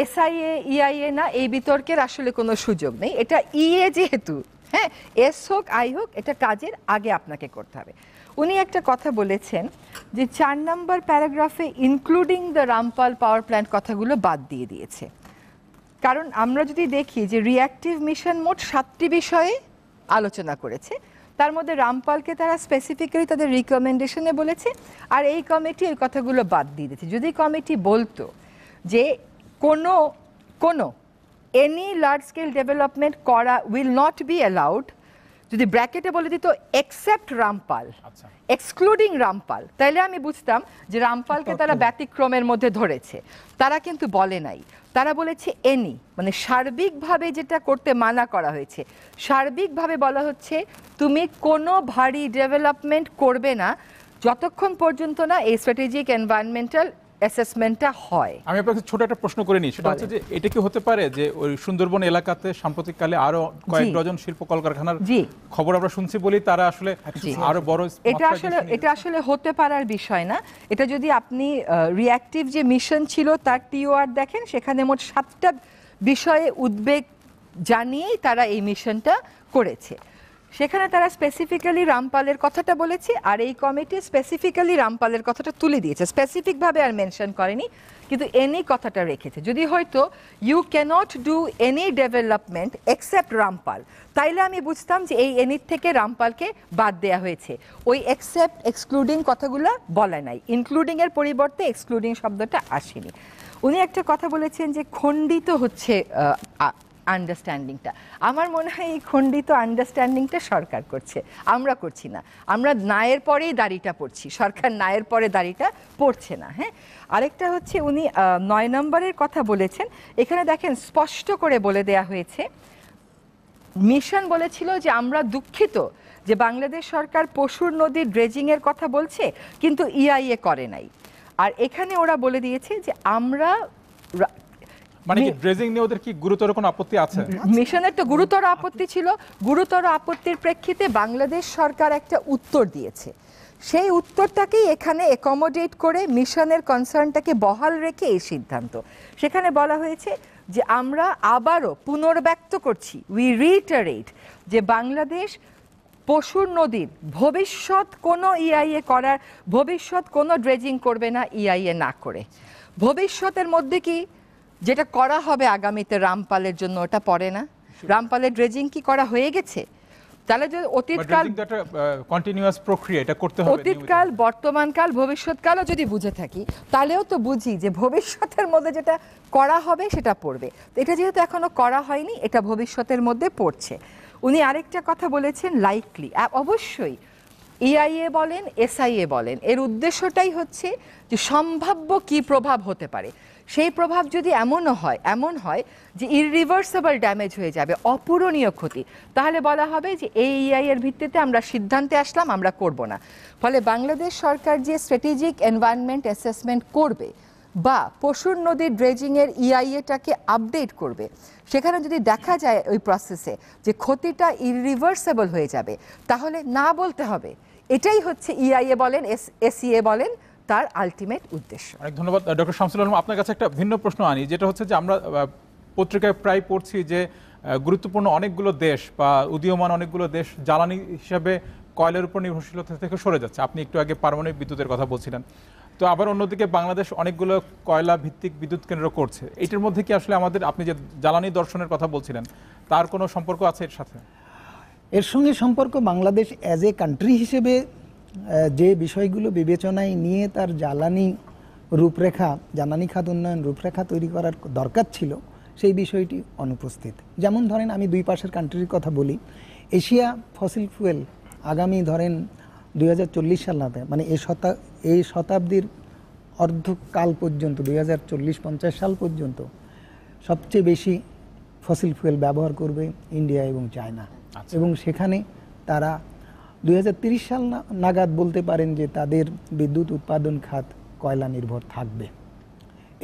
S I A E I A না, এই বিতর্কের আসলে কোনো সুযোগ নেই। এটা ই এ যেহেতু, হ্যাঁ এস হোক আই হোক, এটা কাজের আগে আপনাকে করতে হবে। উনি একটা কথা বলেছেন যে চার নম্বর প্যারাগ্রাফে including the Rampal power plant কথাগুলো বাদ দিয়ে দিয়েছে, কারণ আমরা যদি দেখি যে রিঅ্যাক্টিভ মিশন মোট সাতটি বিষয়ে আলোচনা করেছে, তার মধ্যে রামপালকে তারা স্পেসিফিক্যালি তাদের রিকমেন্ডেশনে বলেছে, আর এই কমিটি ওই কথাগুলো বাদ দিয়ে দিয়েছে। যদি কমিটি বলতো যে কোনো কোনো এনি লার্জ স্কেল ডেভেলপমেন্ট করা উইল নট বি অ্যালাউড, যদি ব্র্যাকেটে বলে দিত এক্সেপ্ট রামপাল, এক্সক্লুডিং রামপাল, তাহলে আমি বুঝতাম যে রামপালকে তারা ব্যতিক্রমের মধ্যে ধরেছে। তারা কিন্তু বলে নাই, তারা বলেছে এনি, মানে সার্বিকভাবে যেটা করতে মানা করা হয়েছে। সার্বিকভাবে বলা হচ্ছে তুমি কোনো ভারী ডেভেলপমেন্ট করবে না যতক্ষণ পর্যন্ত না এই স্ট্র্যাটেজিক এনভায়রনমেন্টাল অ্যাসেসমেন্টটা হয়। আমি আপনাকে ছোট একটা প্রশ্ন করে নিই, সেটা হচ্ছে যে এটা কি হতে পারে যে ওই সুন্দরবন এলাকাতে সাম্প্রতিককালে আরো কয়েক ডজন শিল্প কলকারখানার খবর আমরা শুনছি বলি তারা আসলে আরো বড়, এটা আসলে এটা আসলে হতে পারার বিষয় না। এটা যদি আপনি রিঅ্যাক্টিভ যে মিশন ছিল তার টি ও আর দেখেন, সেখানে মোট সাতটা বিষয়ে উদ্বেগ জানিয়েই তারা এই মিশনটা করেছে। সেখানে তারা স্পেসিফিক্যালি রামপালের কথাটা বলেছে, আর এই কমিটি স্পেসিফিক্যালি রামপালের কথাটা তুলে দিয়েছে, স্পেসিফিকভাবে আর মেনশন করেনি, কিন্তু এনি কথাটা রেখেছে। যদি হয়তো you cannot do any development except Rampal, তাইলে আমি বুঝতাম যে এই এনির থেকে রামপালকে বাদ দেওয়া হয়েছে। ওই এক্সেপ্ট এক্সক্লুডিং কথাগুলো বলা নাই, ইনক্লুডিংয়ের পরিবর্তে এক্সক্লুডিং শব্দটা আসেনি। উনি একটা কথা বলেছেন যে খণ্ডিত হচ্ছে আন্ডারস্ট্যান্ডিংটা। আমার মনে হয় এই খণ্ডিত আন্ডারস্ট্যান্ডিংটা সরকার করছে, আমরা করছি না। আমরা নায়ের পরেই দাড়িটা পড়ছি, সরকার নায়ের পরে দাড়িটা পড়ছে না। হ্যাঁ, আরেকটা হচ্ছে উনি নয় নম্বরের কথা বলেছেন, এখানে দেখেন স্পষ্ট করে বলে দেয়া হয়েছে, মিশন বলেছিল যে আমরা দুঃখিত যে বাংলাদেশ সরকার পশুর নদীর ড্রেজিংয়ের কথা বলছে কিন্তু ই আই এ করে নাই, আর এখানে ওরা বলে দিয়েছে যে আমরা মানে কি ড্রেজিং নিয়ে ওদের কি গুরুতর কোনো আপত্তি আছে? মিশনের তো গুরুতর আপত্তি ছিল। গুরুতর আপত্তির প্রেক্ষিতে বাংলাদেশ সরকার একটা উত্তর দিয়েছে, সেই উত্তরটাকেই এখানে অ্যাকোমোডেট করে মিশনের কনসার্নটাকে বহাল রেখে এই সিদ্ধান্ত। সেখানে বলা হয়েছে যে আমরা আবারও পুনর্ব্যক্ত করছি, উই রিটারেট, যে বাংলাদেশ পশুর নদীর ভবিষ্যৎ কোনো ই আই এ করার, ভবিষ্যৎ কোনো ড্রেজিং করবে না ই আই এ না করে। ভবিষ্যতের মধ্যে কি যেটা করা হবে আগামীতে রামপালের জন্য ওটা পড়ে না? রামপালের ড্রেজিং কি করা হয়ে গেছে? তাহলে যে অতীতকাল, কন্টিনিউয়াস প্রক্রিয়া, এটা করতে হবে। অতীতকাল, বর্তমানকাল, ভবিষ্যৎকালও যদি বুঝে থাকি তাহলেও তো বুঝি যে ভবিষ্যতের মধ্যে যেটা করা হবে সেটা পড়বে। এটা যেহেতু এখনও করা হয়নি, এটা ভবিষ্যতের মধ্যে পড়ছে। উনি আরেকটা কথা বলেছেন লাইকলি, অবশ্যই ই আই এ বলেন এস আই এ বলেন এর উদ্দেশ্যটাই হচ্ছে যে সম্ভাব্য কি প্রভাব হতে পারে, সেই প্রভাব যদি এমনও হয়, এমন হয় যে ইরিভার্সেবল ড্যামেজ হয়ে যাবে, অপূরণীয় ক্ষতি, তাহলে বলা হবে যে এই ই আই এর ভিত্তিতে আমরা সিদ্ধান্তে আসলাম আমরা করব না। ফলে বাংলাদেশ সরকার যে স্ট্র্যাটেজিক এনভায়রনমেন্ট অ্যাসেসমেন্ট করবে বা পশুর নদীর ড্রেজিংয়ের ই আই এটাকে আপডেট করবে, সেখানে যদি দেখা যায় ওই প্রসেসে যে ক্ষতিটা ইরিভার্সেবল হয়ে যাবে, তাহলে না বলতে হবে। এটাই হচ্ছে ই আই এ বলেন এস ই এ বলেন তার আলটিমেট উদ্দেশ্য। অনেক ধন্যবাদ ডক্টর শামসুল আলম। আপনার কাছে একটা ভিন্ন প্রশ্ন আনি, যেটা হচ্ছে যে আমরা পত্রিকায় প্রায় পড়ছি যে গুরুত্বপূর্ণ অনেকগুলো দেশ বা উদীয়মান অনেকগুলো দেশ জ্বালানি হিসাবে কয়লার উপর নির্ভরশীলতা থেকে সরে যাচ্ছে। আপনি একটু আগে পারমাণবিক বিদ্যুতের কথা বলছিলেন, তো আবার অন্যদিকে বাংলাদেশ অনেকগুলো কয়লা ভিত্তিক বিদ্যুৎ কেন্দ্র করছে। এটার মধ্যে কি আসলে আমাদের, আপনি যে জ্বালানি দর্শনের কথা বলছিলেন, তার কোনো সম্পর্ক আছে এর সাথে? এর সঙ্গে সম্পর্ক বাংলাদেশ অ্যাজ এ কান্ট্রি হিসেবে যে বিষয়গুলো বিবেচনায় নিয়ে তার জ্বালানি রূপরেখা, জ্বালানি খাত উন্নয়ন রূপরেখা তৈরি করার দরকার ছিল, সেই বিষয়টি অনুপস্থিত। যেমন ধরেন আমি দুই পাশের কান্ট্রির কথা বলি, এশিয়া ফসিল ফুয়েল আগামী ধরেন দুই হাজার চল্লিশ সালে মানে এই শতা এই শতাব্দীর অর্ধকাল পর্যন্ত দুই হাজার চল্লিশ পঞ্চাশ সাল পর্যন্ত সবচেয়ে বেশি ফসিল ফুয়েল ব্যবহার করবে ইন্ডিয়া এবং চায়না, এবং সেখানে তারা দুই হাজার তিরিশ সাল নাগাদ বলতে পারেন যে তাদের বিদ্যুৎ উৎপাদন খাত কয়লা নির্ভর থাকবে,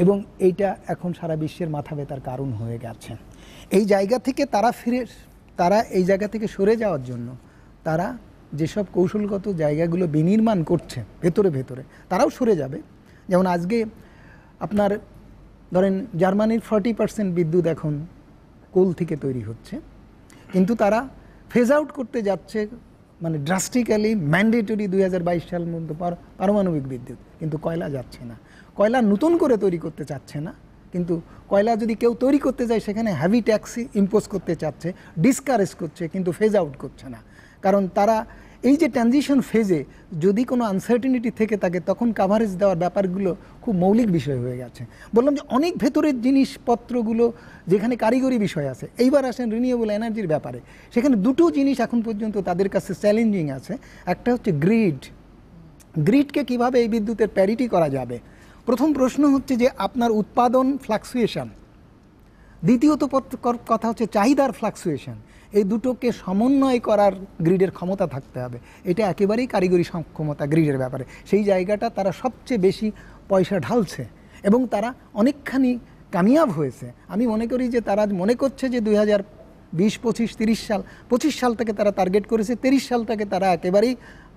এবং এইটা এখন সারা বিশ্বের মাথা ব্যথার কারণ হয়ে গেছে। এই জায়গা থেকে তারা ফিরে তারা এই জায়গা থেকে সরে যাওয়ার জন্য তারা যেসব কৌশলগত জায়গাগুলো বিনির্মাণ করছে ভেতরে ভেতরে তারাও সরে যাবে। যেমন আজকে আপনার ধরেন জার্মানির ফর্টি পার্সেন্ট বিদ্যুৎ এখন কোল থেকে তৈরি হচ্ছে, কিন্তু তারা ফেজ আউট করতে যাচ্ছে মানে ড্রাস্টিক্যালি ম্যান্ডেটরি দুই হাজার বাইশ সাল মধ্যে পারমাণবিক বিদ্যুৎ, কিন্তু কয়লা যাচ্ছে না, কয়লা নতুন করে তৈরি করতে চাচ্ছে না, কিন্তু কয়লা যদি কেউ তৈরি করতে যায় সেখানে হ্যাভি ট্যাক্স ইম্পোজ করতে চাচ্ছে, ডিসকারেজ করছে, কিন্তু ফেজ আউট করছে না। কারণ তারা এই যে ট্রানজিশন ফেজে যদি কোনো আনসার্টিনিটি থেকে থাকে তখন কাভারেজ দেওয়ার ব্যাপারগুলো খুব মৌলিক বিষয় হয়ে গেছে। বললাম যে অনেক ভেতরের জিনিসপত্রগুলো যেখানে কারিগরি বিষয় আছে। এইবার আসেন রিনিউয়েবল এনার্জির ব্যাপারে, সেখানে দুটো জিনিস এখন পর্যন্ত তাদের কাছে চ্যালেঞ্জিং আছে। একটা হচ্ছে গ্রিড, গ্রিডকে কিভাবে এই বিদ্যুতের প্যারিটি করা যাবে। প্রথম প্রশ্ন হচ্ছে যে আপনার উৎপাদন ফ্লাকচুয়েশন, দ্বিতীয়ত কথা হচ্ছে চাহিদার ফ্লাকচুয়েশন, এই দুটোকে সমন্বয় করার গ্রিডের ক্ষমতা থাকতে হবে। এটা একেবারেই কারিগরি সক্ষমতা গ্রিডের ব্যাপারে, সেই জায়গাটা তারা সবচেয়ে বেশি পয়সা ঢালছে এবং তারা অনেকখানি কামিয়াব হয়েছে। আমি মনে করি যে তারা মনে করছে যে দুই হাজার বিশ পঁচিশ তিরিশ সাল পঁচিশ সালটাকে তারা টার্গেট করেছে, তিরিশ সালটাকে তারা একেবারেই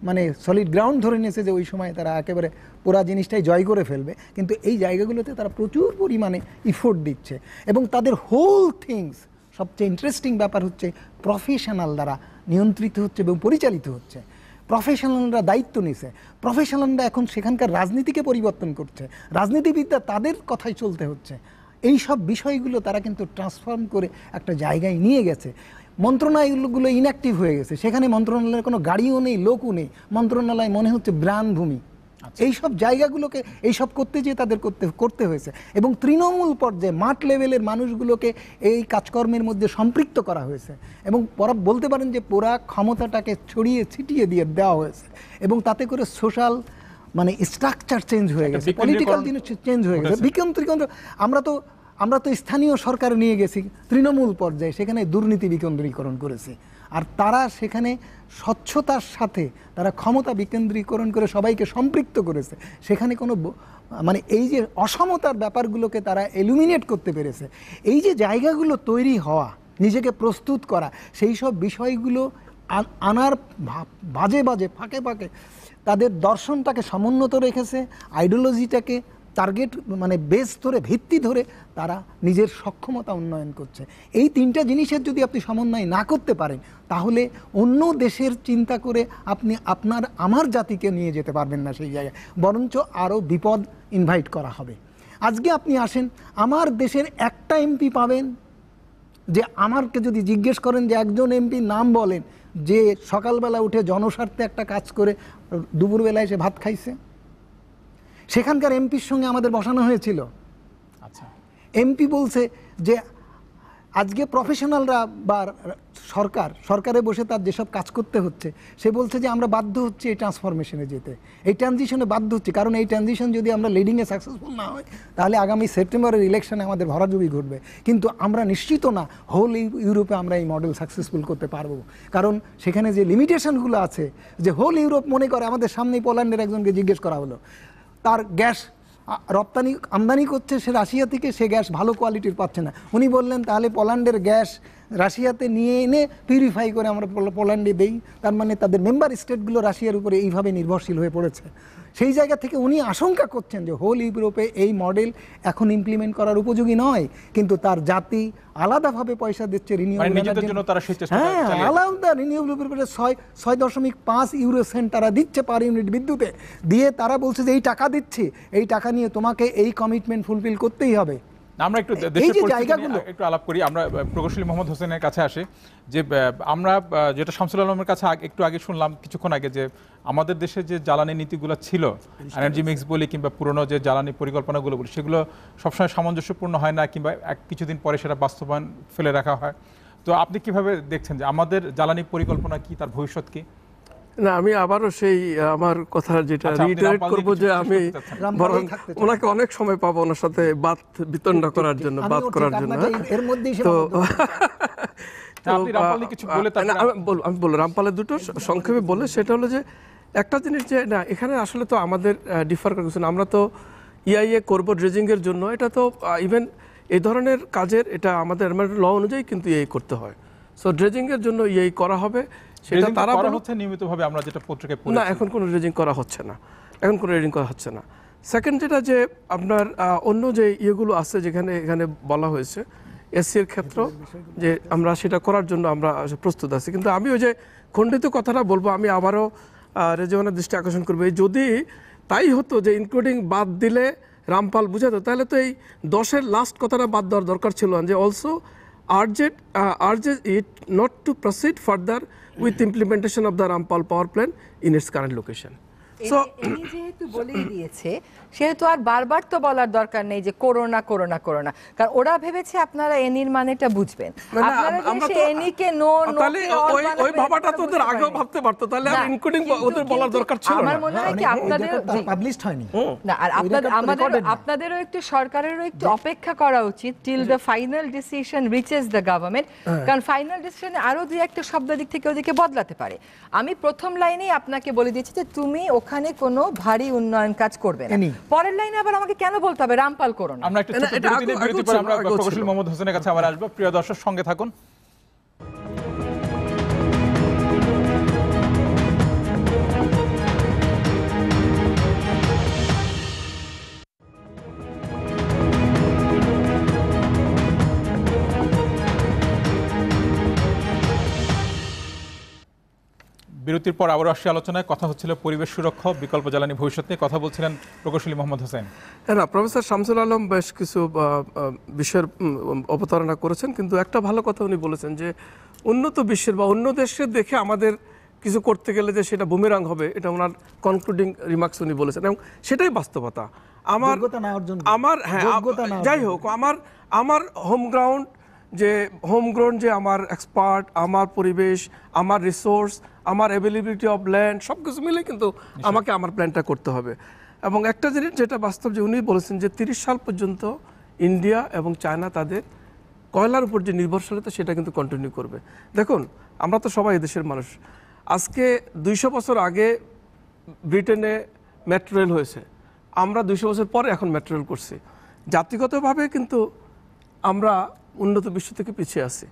মানে সলিড গ্রাউন্ড ধরে নিয়েছে যে ওই সময় তারা একেবারে পুরা জিনিসটাই জয় করে ফেলবে, কিন্তু এই জায়গাগুলোতে তারা প্রচুর পরিমাণে ইফোর্ট দিচ্ছে। এবং তাদের হোল থিংস সবচেয়ে ইন্টারেস্টিং ব্যাপার হচ্ছে প্রফেশনাল দ্বারা নিয়ন্ত্রিত হচ্ছে এবং পরিচালিত হচ্ছে, প্রফেশনালরা দায়িত্ব নিছে, প্রফেশনালরা এখন সেখানকার রাজনীতিকে পরিবর্তন করছে, রাজনীতিবিদরা তাদের কথাই চলতে হচ্ছে। এই সব বিষয়গুলো তারা কিন্তু ট্রান্সফর্ম করে একটা জায়গায় নিয়ে গেছে। মন্ত্রণালয়গুলো ইনঅ্যাক্টিভ হয়ে গেছে, সেখানে মন্ত্রণালয়ের কোনো গাড়িও নেই, লোকও নেই, মন্ত্রণালয় মনে হচ্ছে ব্রাণভূমি। এই সব জায়গাগুলোকে এইসব করতে যেয়ে তাদের করতে করতে হয়েছে, এবং তৃণমূল পর্যায়ে মাঠ লেভেলের মানুষগুলোকে এই কাজকর্মের মধ্যে সম্পৃক্ত করা হয়েছে, এবং পরা বলতে পারেন যে পুরা ক্ষমতাটাকে ছড়িয়ে ছিটিয়ে দিয়ে দেওয়া হয়েছে, এবং তাতে করে সোশ্যাল মানে স্ট্রাকচার চেঞ্জ হয়ে গেছে, পলিটিক্যাল জিনিস চেঞ্জ হয়ে গেছে। বিকেন্দ্রীকরণ আমরা তো আমরা তো স্থানীয় সরকার নিয়ে গেছি তৃণমূল পর্যায়ে, সেখানে দুর্নীতি বিকেন্দ্রীকরণ করেছে, আর তারা সেখানে স্বচ্ছতার সাথে তারা ক্ষমতা বিকেন্দ্রীকরণ করে সবাইকে সম্পৃক্ত করেছে, সেখানে কোনো মানে এই যে অসমতার ব্যাপারগুলোকে তারা এলিমিনেট করতে পেরেছে। এই যে জায়গাগুলো তৈরি হওয়া, নিজেকে প্রস্তুত করা, সেই সব বিষয়গুলো আনার বাজে বাজে ফাঁকে ফাঁকে তাদের দর্শনটাকে সমুন্নত রেখেছে, আইডিওলজিটাকে টার্গেট মানে বেস ধরে ভিত্তি ধরে তারা নিজের সক্ষমতা উন্নয়ন করছে। এই তিনটা জিনিসের যদি আপনি সমন্বয় না করতে পারেন তাহলে অন্য দেশের চিন্তা করে আপনি আপনার আমার জাতিকে নিয়ে যেতে পারবেন না সেই জায়গায়, বরঞ্চ আরও বিপদ ইনভাইট করা হবে। আজকে আপনি আসেন আমার দেশের একটা এমপি পাবেন যে আমারকে যদি জিজ্ঞেস করেন যে একজন এমপি নাম বলেন যে সকালবেলা উঠে জনস্বার্থে একটা কাজ করে দুপুরবেলায় এসে ভাত খাইছে, সেখানকার এমপির সঙ্গে আমাদের বসানো হয়েছিল। আচ্ছা, এমপি বলছে যে আজকে প্রফেশনালরা বা সরকার সরকারে বসে তার যেসব কাজ করতে হচ্ছে সে বলছে যে আমরা বাধ্য হচ্ছি এই ট্রান্সফরমেশনে যেতে, এই ট্রানজিশনে বাধ্য হচ্ছে, কারণ এই ট্রানজিশন যদি আমরা লিডিংয়ে সাকসেসফুল না হয় তাহলে আগামী সেপ্টেম্বরের ইলেকশনে আমাদের ভরাডুবি ঘটবে, কিন্তু আমরা নিশ্চিত না হোল ইউরোপে আমরা এই মডেল সাকসেসফুল করতে পারবো, কারণ সেখানে যে লিমিটেশনগুলো আছে যে হোল ইউরোপ মনে করে। আমাদের সামনেই পোল্যান্ডের একজনকে জিজ্ঞেস করা হলো, তার গ্যাস রপ্তানি আমদানি করছে সে রাশিয়া থেকে, সে গ্যাস ভালো কোয়ালিটির পাচ্ছে না, উনি বললেন তাহলে পোল্যান্ডের গ্যাস রাশিয়াতে নিয়ে এনে পিউরিফাই করে আমরা পোল্যান্ডে দেই, তার মানে তাদের মেম্বার স্টেটগুলো রাশিয়ার উপরে এইভাবে নির্ভরশীল হয়ে পড়েছে। সেই জায়গা থেকে উনি আশঙ্কা করছেন যে হোল ইউরোপে এই মডেল এখন ইমপ্লিমেন্ট করার উপযোগী নয়, কিন্তু তার জাতি আলাদাভাবে পয়সা দিচ্ছে রিনিউয়েবল এনার্জির জন্য, তারা সেই চেষ্টা চালিয়ে যাচ্ছে। হ্যাঁ, আলাদা রিনিউয়েবল উপরে ছয় ছয় দশমিক পাঁচ ইউরো সেন্ট তারা দিচ্ছে পার ইউনিট বিদ্যুতে, দিয়ে তারা বলছে যে এই টাকা দিচ্ছে, এই টাকা নিয়ে তোমাকে এই কমিটমেন্ট ফুলফিল করতেই হবে, আমরা একটু দেশের পরিস্থিতি একটু আলাপ করি। আমরা প্রকৌশলী মোহাম্মদ হোসেনের কাছে আসি, যে আমরা যেটা শামসুল আলমের কাছে একটু আগে শুনলাম কিছুক্ষণ আগে, যে আমাদের দেশে যে জ্বালানি নীতিগুলো ছিল, এনার্জি মিক্স বলি কিংবা পুরনো যে জ্বালানি পরিকল্পনাগুলো বলি, সেগুলো সবসময় সামঞ্জস্যপূর্ণ হয় না কিংবা এক কিছুদিন পরে সেটা বাস্তবায়ন ফেলে রাখা হয়। তো আপনি কিভাবে দেখছেন যে আমাদের জ্বালানি পরিকল্পনা কি, তার ভবিষ্যৎ কি? না, আমি আবারও সেই আমার কথা যেটা রিটারেট করবো, যে আমি বরং ওনাকে অনেক সময় পাবো ওনার সাথে বাত বিতণ্ডা করার জন্য, বাত করার জন্য। তো আমি বলবো রামপালের দুটো সংক্ষেপে বলে, সেটা হলো যে একটা জিনিস যে না, এখানে আসলে তো আমাদের ডিফার করছেন। আমরা তো ইআইএ করবো ড্রেজিংয়ের জন্য, এটা তো ইভেন এই ধরনের কাজের এটা আমাদের এনভায়রনমেন্ট ল অনুযায়ী কিন্তু ইআই করতে হয়। সো ড্রেজিংয়ের জন্য ইআই করা হবে, সেটা তারা বলছে নিয়মিতভাবে, আমরা যেটা পত্রিকায় পড়ি না, এখন কোনো ড্রেজিং করা হচ্ছে না, এখন কোনো ড্রেজিং করা হচ্ছে না। সেকেন্ড যেটা যে আপনার অন্য যে ইয়েগুলো আছে, যেখানে এখানে বলা হয়েছে এসির ক্ষেত্র, যে আমরা সেটা করার জন্য আমরা প্রস্তুত আছি। কিন্তু আমি ওই যে খণ্ডিত কথাটা বলবো, আমি আবারও রেজওয়ানার দৃষ্টি আকর্ষণ করবো। যদি তাই হতো যে ইনক্লুডিং বাদ দিলে রামপাল বুঝাতো, তাহলে তো এই দশের লাস্ট কথাটা বাদ দেওয়ার দরকার ছিল, যে also urged urged it not to proceed further with implementation of the Rampal power plant in its current location. So উনি যেহেতু বলেই দিয়েছে, সেহেতু আর বারবার তো বলার দরকার নেই যে করোনা করোনা করোনা, কারণ ওরা ভেবেছে আপনারা এনির মানেটা বুঝবেন। আপনারা যে এনিকে নো নো ওই ওই ভাবাটা তো ওদের আগেও ভাবতে পারতো, তাহলে আর ইনক্লুডিং ওদের বলার দরকার ছিল না। আমার মনে হয় কি আপনাদের পাবলিশড হয়নি না, আর আপনাদের আমাদের আপনাদেরও একটু সরকারেরও একটু অপেক্ষা করা উচিত till the final decision reaches the government, কারণ ফাইনাল ডিসিশনে আরো দুই একটা শব্দ দিক থেকে ওদিকে বদলাতে পারে। আমি প্রথম লাইনেই আপনাকে বলে দিয়েছি যে তুমি ওখানে কোনো ভারী উন্নয়ন কাজ করবে না, পরের লাইনে আবার আমাকে কেন বলতে হবে রামপাল করোনা। আমরা একটা ছোট বিরতির বিরতি পর আমরা প্রকৌশলী মোহাম্মদ হোসেনের কাছে আবার আসব। প্রিয় দর্শক সঙ্গে থাকুন। বিরতির পর আবারও আসছে আলোচনায়, কথা হচ্ছিল পরিবেশ সুরক্ষা, বিকল্প জ্বালানি ভবিষ্যৎ নিয়ে কথা বলছিলেন প্রকৌশলী মোহাম্মদ হোসেন। না, প্রফেসর শামসুল আলম বেশ কিছু বিষয়ের অবতারণা করেছেন, কিন্তু একটা ভালো কথা উনি বলেছেন যে উন্নত বিশ্বের বা অন্য দেশে দেখে আমাদের কিছু করতে গেলে যে সেটা বুমেরাং হবে, এটা ওনার কনক্লুডিং রিমার্কস উনি বলেছেন, এবং সেটাই বাস্তবতা। আমার আমার হ্যাঁ যাই হোক, আমার আমার হোম গ্রাউন্ড যে হোম গ্রাউন্ড যে আমার এক্সপার্ট, আমার পরিবেশ, আমার রিসোর্স, আমার অ্যাভেলেবিলিটি অফ ল্যান্ড, সব কিছু মিলে কিন্তু আমাকে আমার প্ল্যানটা করতে হবে। এবং একটা জিনিস যেটা বাস্তব, যে উনি বলেছেন যে তিরিশ সাল পর্যন্ত ইন্ডিয়া এবং চায়না তাদের কয়লার উপর যে নির্ভরশীলতা সেটা কিন্তু কন্টিনিউ করবে। দেখুন, আমরা তো সবাই দেশের মানুষ। আজকে দুইশো বছর আগে ব্রিটেনে মেট্রো রেল হয়েছে, আমরা দুইশো বছর পরে এখন মেট্রো রেল করছি। জাতিগতভাবে কিন্তু আমরা উন্নত বিশ্ব থেকে পিছিয়ে আছি।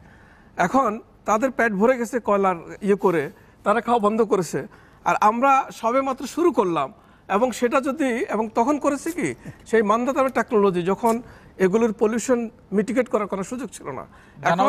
এখন তাদের পেট ভরে গেছে কয়লার ইয়ে করে, তারা খাওয়া বন্ধ করেছে, আর আমরা সবে মাত্র শুরু করলাম। এবং সেটা যদি এবং তখন করেছে কি সেই মান্দাতার টেকনোলজি, যখন এগুলোর পলিউশন মিটিগেট করার কোনো সুযোগ ছিল না, এখন হ্যাঁ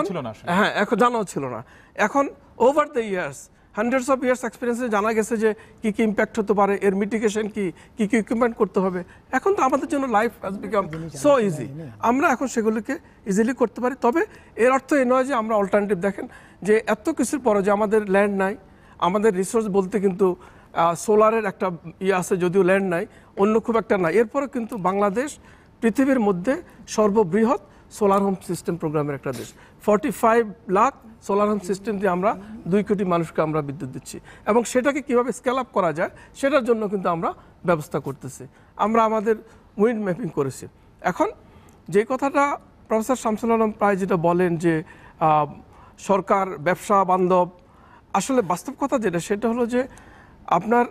এখন জানাও ছিল না। এখন over the years, hundreds of years এক্সপিরিয়েন্সে জানা গেছে যে কী কী ইম্প্যাক্ট হতে পারে, এর মিটিগেশন কী, কী কী ইকুইপমেন্ট করতে হবে। এখন তো আমাদের জন্য life has become so easy, আমরা এখন সেগুলিকে ইজিলি করতে পারি। তবে এর অর্থ এ নয় যে আমরা অল্টারনেটিভ দেখেন যে এত কিছুর পরে যে আমাদের ল্যান্ড নাই, আমাদের রিসোর্স বলতে কিন্তু সোলারের একটা ইয়ে আছে, যদিও ল্যান্ড নাই, অন্য খুব একটা নাই। এরপরও কিন্তু বাংলাদেশ পৃথিবীর মধ্যে সর্ববৃহৎ সোলার হোম সিস্টেম প্রোগ্রামের একটা দেশ। Forty five lakh solar home system দিয়ে আমরা দুই কোটি মানুষকে আমরা বিদ্যুৎ দিচ্ছি, এবং সেটাকে কীভাবে স্কেল আপ করা যায় সেটার জন্য কিন্তু আমরা ব্যবস্থা করতেছি। আমরা আমাদের উইন্ড ম্যাপিং করেছি। এখন যে কথাটা প্রফেসর শামসুল আলম প্রায় যেটা বলেন যে সরকার ব্যবসা বান্ধব, আসলে বাস্তব কথা যেটা সেটা হলো যে আপনার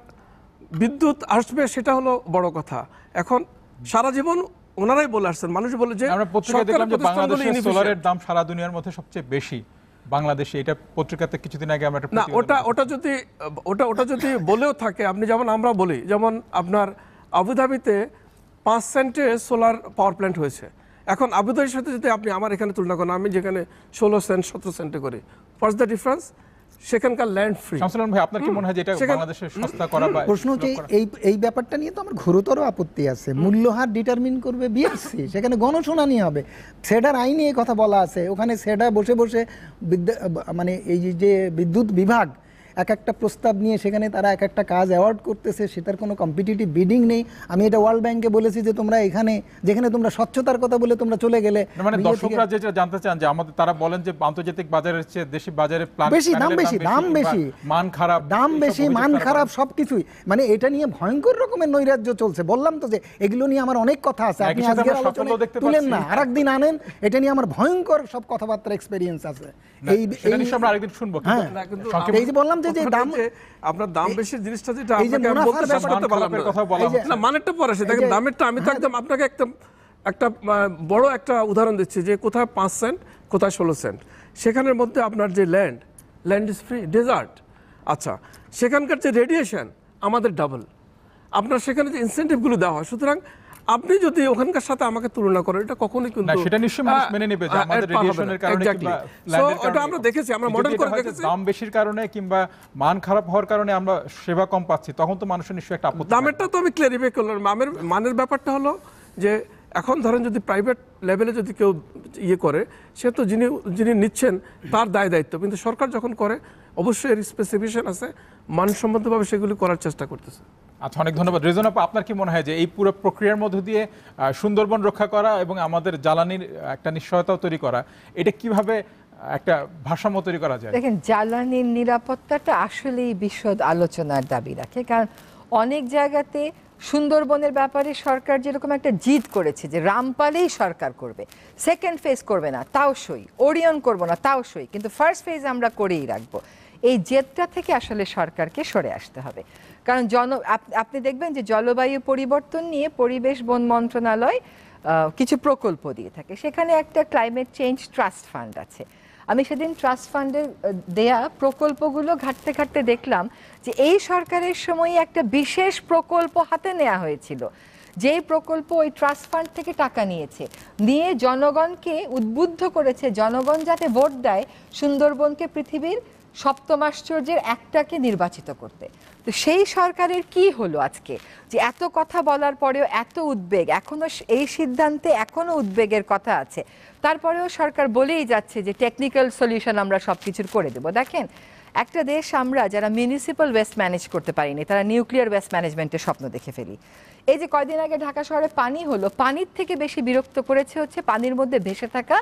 বিদ্যুৎ আসবে, সেটা হলো বড় কথা। এখন সারা জীবন ওনারাই বলে আসছেন, মানুষ বলে যে আমরা পত্রিকায় দেখলাম যে বাংলাদেশে সোলারের দাম সারা দুনিয়ার মধ্যে সবচেয়ে বেশি বাংলাদেশে, এটা পত্রিকাতে কিছুদিন আগে আমরা না, ওটা ওটা যদি ওটা ওটা যদি বলেও থাকে, আপনি যেমন আমরা বলি, যেমন আপনার আবুধাবিতে পাঁচ সেন্টে সোলার পাওয়ার প্ল্যান্ট হয়েছে। এখন আবুধাবির সাথে যদি আপনি আমার এখানে তুলনা করেন, আমি যেখানে ষোলো সেন্ট সতেরো সেন্টে করি, হোয়াটস দ্য ডিফারেন্স? সেখানকার ল্যান্ড ফ্রি। শামসুল আলম ভাই আপনার কি মনে হয় যে এটা বাংলাদেশে সস্তা করা বা প্রশ্ন হচ্ছে এই এই ব্যাপারটা নিয়ে তো আমার ঘোরতর আপত্তি আছে। মূল্যহার ডিটারমিন করবে বিএসসি, সেখানে গণশুনানি হবে। সেডার আইনে এই কথা বলা আছে, ওখানে সেডা বসে বসে মানে এই যে বিদ্যুৎ বিভাগ এক একটা প্রস্তাব নিয়ে সেখানে তারা এক একটা কাজ অ্যাওয়ার্ড করতেছে, সেটার কোনো কম্পিটিটিভ বিডিং নেই। আমি এটা ওয়ার্ল্ড ব্যাংকে বলেছি যে তোমরা এখানে যেখানে তোমরা স্বচ্ছতার কথা বলে তোমরা চলে গেলে, মানে দর্শকরা যেটা জানতে চান যে আমাদের তারা বলেন যে আন্তর্জাতিক বাজারের চেয়ে দেশি বাজারে প্ল্যান বেশি, দাম বেশি, দাম বেশি, মান খারাপ, দাম বেশি, মান খারাপ, সবকিছুই মানে এটা নিয়ে ভয়ঙ্কর রকমের নৈরাজ্য চলছে। বললাম তো যে এগুলো নিয়ে আমার অনেক কথা আছে, আপনি আজকে আলোচনা তুলেন না, আরেকদিন আনেন। এটা নিয়ে আমার ভয়ঙ্কর সব কথাবার্তার এক্সপেরিয়েন্স আছে, এই এই সব আরেকদিন শুনবো। কিন্তু এই যে বললাম বড় একটা উদাহরণ দিচ্ছি যে কোথায় পাঁচ সেন্ট কোথায় ষোলো সেন্ট, সেখানের মধ্যে আপনার যে land land is free desert. আচ্ছা, সেখানকার যে রেডিয়েশন আমাদের ডাবল, আপনার সেখানে যে ইনসেন্টিভগুলো দেওয়া হয়, সুতরাং আপনি যদি ওখানকার সাথে আমাকে তুলনা করেন এটা কখনোই কিন্তু সেটা নিশ্চয়ই মানুষ মেনে নেবে যে আমাদের রেডিয়েশনের কারণে কিংবা ল্যান্ডের কারণে, আমরা দেখেছি, আমরা মডেল করে দেখেছি দাম বেশির কারণে কিংবা মান খারাপ হওয়ার কারণে আমরা সেবা কম পাচ্ছি, তখন তো মানুষের নিশ্চয়ই একটা আপত্তি। দামেরটা তো আমি ক্লিয়ারিফাই করলাম, মানের মানের ব্যাপারটা হলো যে এখন ধরেন যদি প্রাইভেট লেভেলে যদি কেউ ইয়ে করে, সে তো যিনি যিনি নিচ্ছেন তার দায় দায়িত্ব, কিন্তু সরকার যখন করে অবশ্যই এর স্পেসিফিকেশন আছে, মানসম্মতভাবে সেগুলি করার চেষ্টা করতেছে। আচ্ছা, অনেক ধন্যবাদ রেজনা আপা। আপনার কি মনে হয় যে এই পুরো প্রক্রিয়ার মধ্য দিয়ে সুন্দরবন রক্ষা করা এবং আমাদের জ্বালানির একটা নিশ্চয়তাও তৈরি করা, এটা কিভাবে একটা ভারসাম্য তৈরি করা যায়? দেখেন, জ্বালানির নিরাপত্তাটা আসলেই বিশদ আলোচনার দাবি রাখে, কারণ অনেক জায়গাতে সুন্দরবনের ব্যাপারে সরকার যেরকম একটা জিদ করেছে যে রামপালেই সরকার করবে, সেকেন্ড ফেজ করবে না তাও সই, ওরিয়ন করবো না তাও সই, কিন্তু ফার্স্ট ফেজ আমরা করেই রাখবো, এই জেদটা থেকে আসলে সরকারকে সরে আসতে হবে। কারণ জন আপনি দেখবেন যে জলবায়ু পরিবর্তন নিয়ে পরিবেশ বন মন্ত্রণালয় কিছু প্রকল্প দিয়ে থাকে, সেখানে একটা ক্লাইমেট চেঞ্জ ট্রাস্ট ফান্ড আছে। আমি সেদিন ট্রাস্ট ফান্ডের দেয়া প্রকল্পগুলো ঘাটতে ঘাটতে দেখলাম যে এই সরকারের সময় একটা বিশেষ প্রকল্প হাতে নেওয়া হয়েছিল, যেই প্রকল্প ওই ট্রাস্ট ফান্ড থেকে টাকা নিয়েছে, নিয়ে জনগণকে উদ্বুদ্ধ করেছে, জনগণ যাতে ভোট দেয় সুন্দরবনকে পৃথিবীর সপ্তম আশ্চর্যের একটাকে নির্বাচিত করতে। তো সেই সরকারের কি হলো আজকে যে এত কথা বলার পরেও এত উদ্বেগ, এখনও এই সিদ্ধান্তে এখনও উদ্বেগের কথা আছে, তারপরেও সরকার বলেই যাচ্ছে যে টেকনিক্যাল সলিউশন আমরা সব কিছুর করে দেবো। দেখেন, একটা দেশ আমরা যারা মিউনিসিপ্যাল ওয়েস্ট ম্যানেজ করতে পারিনি তারা নিউক্লিয়ার ওয়েস্ট ম্যানেজমেন্টের স্বপ্ন দেখে ফেলি। এই যে কয়দিন আগে ঢাকা শহরে পানি হলো, পানির থেকে বেশি বিরক্ত করেছে হচ্ছে পানির মধ্যে ভেসে থাকা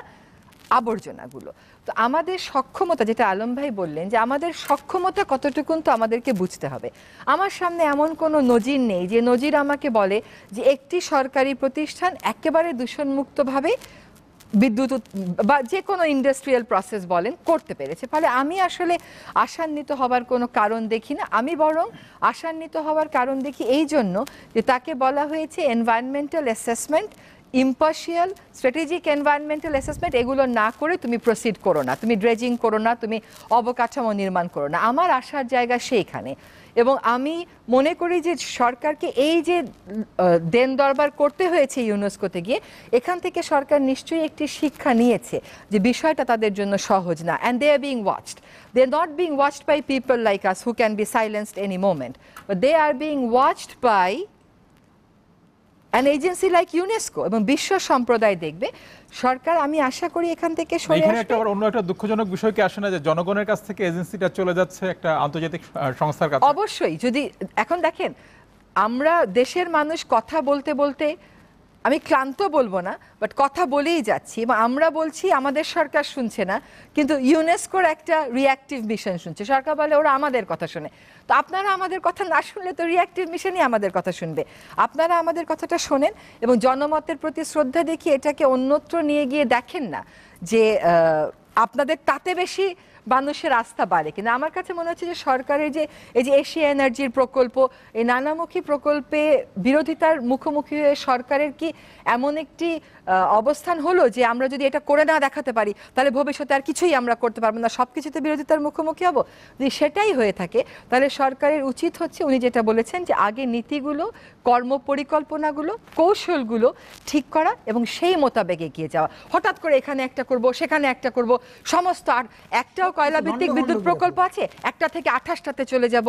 আবর্জনাগুলো। তো আমাদের সক্ষমতা, যেটা আলম ভাই বললেন যে আমাদের সক্ষমতা কতটুকুন, তো আমাদেরকে বুঝতে হবে। আমার সামনে এমন কোনো নজির নেই যে নজির আমাকে বলে যে একটি সরকারি প্রতিষ্ঠান একেবারে দূষণমুক্তভাবে বিদ্যুৎ বা যে কোনো ইন্ডাস্ট্রিয়াল প্রসেস বলেন করতে পেরেছে। ফলে আমি আসলে আশান্বিত হবার কোনো কারণ দেখি না, আমি বরং আশান্বিত হওয়ার কারণ দেখি এই জন্য যে তাকে বলা হয়েছে environmental assessment, impartial strategic environmental assessment, এগুলো না করে তুমি প্রসিড করো না, তুমি ড্রেজিং করো না, তুমি অবকাঠামো নির্মাণ করো না। আমার আসার জায়গা সেইখানে, এবং আমি মনে করি যে সরকারকে এই যে দেন দরবার করতে হয়েছে ইউনেস্কোতে গিয়ে, এখান থেকে সরকার নিশ্চয়ই একটি শিক্ষা নিয়েছে যে বিষয়টা তাদের জন্য সহজ না। And they are being watched, they are not being watched by people like us who can be silenced any moment, but they are being watched by an agency like UNESCO, এবং বিশ্ব সম্প্রদায় দেখবে। সরকার আমি আশা করি এখান থেকে সরে আসবে। এখানে একটা আবার অন্য একটা দুঃখজনক বিষয় কি আসে না যে জনগণের কাছ থেকে এজেন্সিটা চলে যাচ্ছে একটা আন্তর্জাতিক সংস্থার কাছে? অবশ্যই, যদি এখন দেখেন আমরা দেশের মানুষ কথা বলতে বলতে, আমি ক্লান্ত বলবো না, বাট কথা বলেই যাচ্ছি, এবং আমরা বলছি আমাদের সরকার শুনছে না, কিন্তু ইউনেস্কোর একটা রিঅ্যাক্টিভ মিশন শুনছে। সরকার বলে ওরা আমাদের কথা শুনে, তো আপনারা আমাদের কথা না শুনলে তো রিঅ্যাক্টিভ মিশনই আমাদের কথা শুনবে। আপনারা আমাদের কথাটা শোনেন এবং জনমতের প্রতি শ্রদ্ধা দেখিয়ে এটাকে অন্যত্র নিয়ে গিয়ে দেখেন না যে আপনাদের তাতে বেশি মানুষের আস্থা বাড়ে কিনা। আমার কাছে মনে হচ্ছে যে সরকারের যে এই যে এশিয়া এনার্জির প্রকল্প, এই নানামুখী প্রকল্পে বিরোধিতার মুখোমুখি হয়ে সরকারের কি এমন একটি অবস্থান হলো যে আমরা যদি এটা করে না দেখাতে পারি তাহলে ভবিষ্যতে আর কিছুই আমরা করতে পারবো না, সব কিছুতে বিরোধিতার মুখোমুখি হব? যদি সেটাই হয়ে থাকে তাহলে সরকারের উচিত হচ্ছে উনি যেটা বলেছেন যে আগে নীতিগুলো, কর্মপরিকল্পনাগুলো, কৌশলগুলো ঠিক করা এবং সেই মোতাবেক এগিয়ে যাওয়া। হঠাৎ করে এখানে একটা করব, সেখানে একটা করব, সমস্ত আর একটাও কয়লা ভিত্তিক বিদ্যুৎ প্রকল্প আছে, একটা থেকে আঠাশটাতে চলে যাব,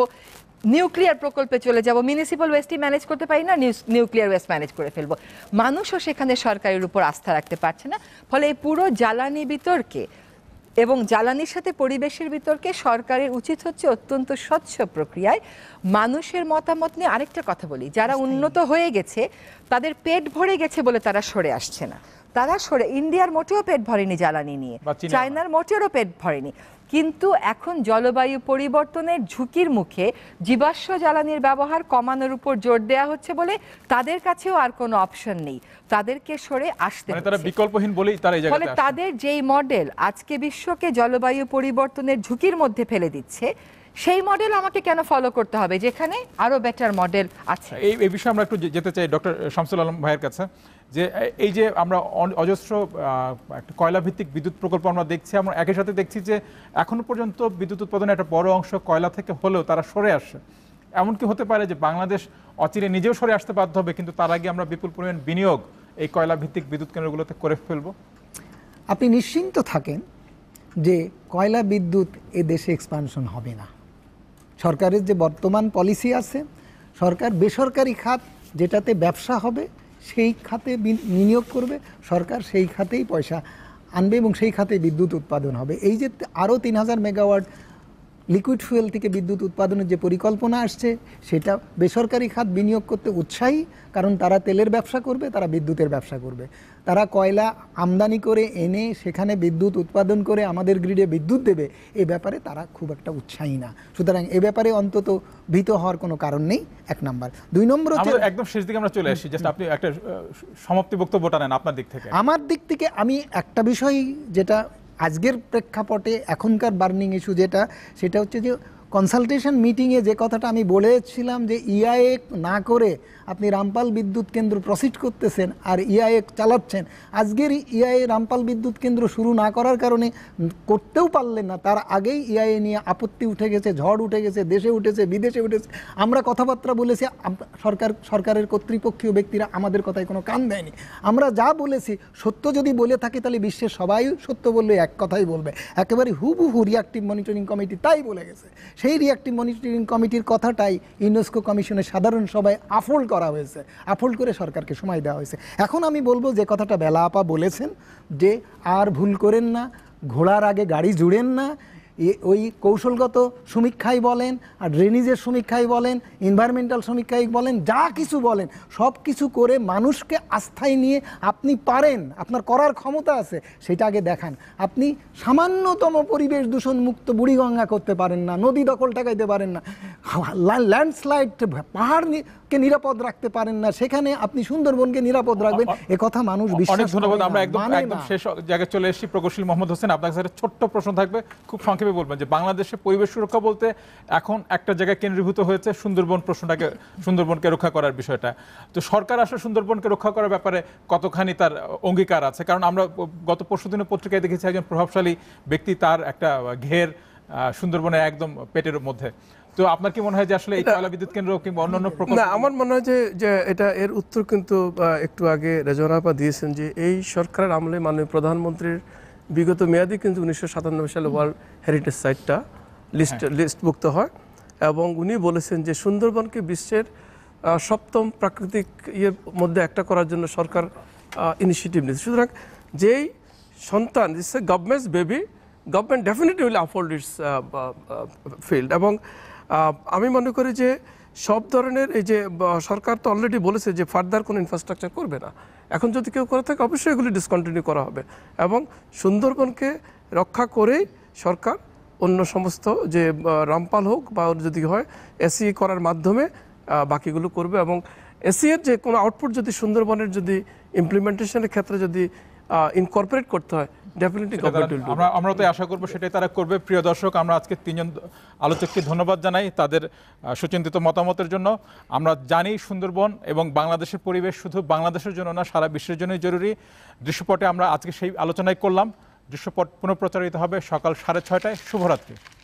নিউক্লিয়ার প্রকল্পে চলে যাব, মিউনিসিপ্যাল ওয়েস্টই ম্যানেজ করতে পারি না, নিউক্লিয়ার ওয়েস্ট ম্যানেজ করে ফেলবো। মানুষও সেখানে সরকারের উপর আস্থা রাখতে পারছে না, ফলে এই পুরো জ্বালানি বিতর্কে এবং জ্বালানির সাথে পরিবেশের বিতর্কে সরকারের উচিত হচ্ছে অত্যন্ত স্বচ্ছ প্রক্রিয়ায় মানুষের মতামত নিয়ে। আরেকটা কথা বলি, যারা উন্নত হয়ে গেছে তাদের পেট ভরে গেছে বলে তারা সরে আসছে না, তারা সরে ইন্ডিয়ার মোটেও পেট ভরেনি জ্বালানি নিয়ে, চায়নার মোটেও পেট ভরেনি, কিন্তু এখন জলবায়ু পরিবর্তনের ঝুঁকির মুখে জীবাশ্ম জ্বালানির ব্যবহার কমানোর উপর জোর দেয়া হচ্ছে বলে তাদের কাছেও আর কোনো অপশন নেই, তাদেরকে সরে আসতে হবে, তারা বিকল্পহীন বলেই তারা এই জায়গায় আসছে। ফলে তাদের যেই মডেল আজকে বিশ্বকে জলবায়ু পরিবর্তনের ঝুঁকির মধ্যে ফেলে দিচ্ছে, সেই মডেল আমাকে কেন ফলো করতে হবে যেখানে আরো বেটার মডেল আছে। এই এই বিষয়ে আমরা একটু যেতে চাই ডক্টর শামসুল আলম ভাইয়ের কাছে, যে এই যে আমরা অজস্র একটা কয়লা ভিত্তিক বিদ্যুৎ প্রকল্প আমরা দেখছি, আমরা একই সাথে দেখছি যে এখনো পর্যন্ত বিদ্যুৎ উৎপাদনের একটা বড় অংশ কয়লা থেকে হলেও তারা সরে আসে। এমনকি হতে পারে যে বাংলাদেশ অচিরে নিজেও সরে আসতে বাধ্য হবে, কিন্তু তার আগে আমরা বিপুল পরিমাণ বিনিয়োগ এই কয়লা ভিত্তিক বিদ্যুৎ কেন্দ্রগুলোতে করে ফেলবো। আপনি নিশ্চিন্ত থাকেন যে কয়লা বিদ্যুৎ এ দেশে এক্সপানশন হবে না। সরকারের যে বর্তমান পলিসি আছে, সরকার বেসরকারি খাত যেটাতে ব্যবসা হবে সেই খাতে বিনিয়োগ করবে, সরকার সেই খাতেই পয়সা আনবে এবং সেই খাতে বিদ্যুৎ উৎপাদন হবে। এই যে আরও তিন হাজার মেগাওয়াট লিকুইড ফুয়েল থেকে বিদ্যুৎ উৎপাদনের যে পরিকল্পনা আসছে, সেটা বেসরকারি খাত বিনিয়োগ করতে উৎসাহী, কারণ তারা তেলের ব্যবসা করবে, তারা বিদ্যুতের ব্যবসা করবে, তারা কয়লা আমদানি করে এনে সেখানে বিদ্যুৎ উৎপাদন করে আমাদের গ্রিডে বিদ্যুৎ দেবে, এ ব্যাপারে তারা খুব একটা উৎসাহী না। সুতরাং এ ব্যাপারে অন্তত ভীত হওয়ার কোনো কারণ নেই, এক নম্বর। দুই নম্বর হচ্ছে, একদম শেষ দিকে আমরা চলে আসি, জাস্ট আপনি একটা সমাপ্তি বক্তব্যটা নেন আপনার দিক থেকে। আমার দিক থেকে আমি একটা বিষয় যেটা আজকের প্রেক্ষাপটে এখনকার বার্নিং ইস্যু যেটা, সেটা হচ্ছে যে কনসালটেশন মিটিংয়ে যে কথাটা আমি বলেছিলাম যে ই আই এ না করে আপনি রামপাল বিদ্যুৎ কেন্দ্র প্রসিড করতেছেন আর ই আই এ চালাচ্ছেন। আজকের ই আই এ রামপাল বিদ্যুৎ কেন্দ্র শুরু না করার কারণে করতেও পারলেন না, তার আগেই ই আই এ নিয়ে আপত্তি উঠে গেছে, ঝড় উঠে গেছে, দেশে উঠেছে, বিদেশে উঠেছে। আমরা কথাবার্তা বলেছি, সরকার সরকারের কর্তৃপক্ষীয় ব্যক্তিরা আমাদের কথায় কোনো কান দেয়নি। আমরা যা বলেছি সত্য যদি বলে থাকি তাহলে বিশ্বের সবাই সত্য বললে এক কথাই বলবে, একেবারে হুবহু রিঅ্যাক্টিভ মনিটরিং কমিটি তাই বলে গেছে। সেই রিঅ্যাক্টিভ মনিটরিং কমিটির কথাটাই ইউনেস্কো কমিশনের সাধারণ সভায় আফোল্ড করা হয়েছে, আফোল্ড করে সরকারকে সময় দেওয়া হয়েছে। এখন আমি বলবো যে কথাটা বেলা আপা বলেছেন, যে আর ভুল করেন না, ঘোড়ার আগে গাড়ি জুড়েন না। ওই কৌশলগত সমীক্ষাই বলেন, আর ড্রেনেজের সমীক্ষাই বলেন, এনভায়রনমেন্টাল সমীক্ষাই বলেন, যা কিছু বলেন সব কিছু করে মানুষকে আস্থায় নিয়ে আপনি পারেন, আপনার করার ক্ষমতা আছে, সেটা আগে দেখান। আপনি সামান্যতম পরিবেশ দূষণমুক্ত বুড়িগঙ্গা করতে পারেন না, নদী দখল ঠেকাইতে পারেন না, ল্যান্ডস্লাইড পাহাড়কে নিরাপদ রাখতে পারেন না, সেখানে আপনি সুন্দরবনকে নিরাপদ রাখবেন, এ কথা মানুষ বিশ্বাস করে না। আমরা একদম একদম শেষ জায়গায় চলে এসেছি। প্রকৌশলী মোহাম্মদ হোসেন, আপনার কাছে ছোট্ট প্রশ্ন থাকবে, খুব সংক্ষেপে বলবেন যে বাংলাদেশে পরিবেশ সুরক্ষা বলতে এখন একটা জায়গায় কেন্দ্রীভূত হয়েছে সুন্দরবন প্রশ্নটাকে, সুন্দরবনকে রক্ষা করার বিষয়টা। তো সরকার আসলে সুন্দরবনকে রক্ষা করার ব্যাপারে কতখানি তার অঙ্গীকার আছে? কারণ আমরা গত পরশুদিনের পত্রিকায় দেখেছি একজন প্রভাবশালী ব্যক্তি তার একটা ঘের সুন্দরবনের একদম পেটের মধ্যে। তো আপনার কি মনে হয় যে আসলে এই কয়লা বিদ্যুৎ কেন্দ্র কিংবা অন্যান্য প্রকল্প? না, আমার মনে হয় যে যে এটা এর উত্তর কিন্তু একটু আগে রেজনাপা দিয়েছেন, যে এই সরকারের আমলে মাননীয় প্রধানমন্ত্রীর বিগত মেয়াদে কিন্তু উনিশশো সাতানব্বই সালে ওয়ার্ল্ড হেরিটেজ সাইটটা লিস্ট লিস্টভুক্ত হয়, এবং উনি বলেছেন যে সুন্দরবনকে বিশ্বের সপ্তম প্রাকৃতিক ইয়ের মধ্যে একটা করার জন্য সরকার ইনিশিয়েটিভ নিয়েছে। সুতরাং যেই সন্তান, it's a government's baby, government definitely will afford its field. এবং আমি মনে করি যে সব ধরনের এই যে সরকার তো অলরেডি বলেছে যে ফার্দার কোনো ইনফ্রাস্ট্রাকচার করবে না, এখন যদি কেউ করে থাকে অবশ্যই এগুলি ডিসকন্টিনিউ করা হবে, এবং সুন্দরবনকে রক্ষা করেই সরকার অন্য সমস্ত যে রামপাল হোক বা যদি হয় এসিএ করার মাধ্যমে বাকিগুলো করবে। এবং এসিএর যে কোনো আউটপুট যদি সুন্দরবনের যদি ইমপ্লিমেন্টেশনের ক্ষেত্রে যদি ইনকর্পোরেট করতে হয়, ডেফিনেটলি আমরা আমরা তো আশা করব সেটাই তারা করবে। প্রিয় দর্শক, আমরা আজকে তিনজন আলোচককে ধন্যবাদ জানাই তাদের সুচিন্তিত মতামতের জন্য। আমরা জানি সুন্দরবন এবং বাংলাদেশের পরিবেশ শুধু বাংলাদেশের জন্য না, সারা বিশ্বের জন্যই জরুরি। দৃশ্যপটে আমরা আজকে সেই আলোচনাই করলাম। দৃশ্যপট পুনঃপ্রচারিত হবে সকাল সাড়ে ছয়টায়। শুভরাত্রি।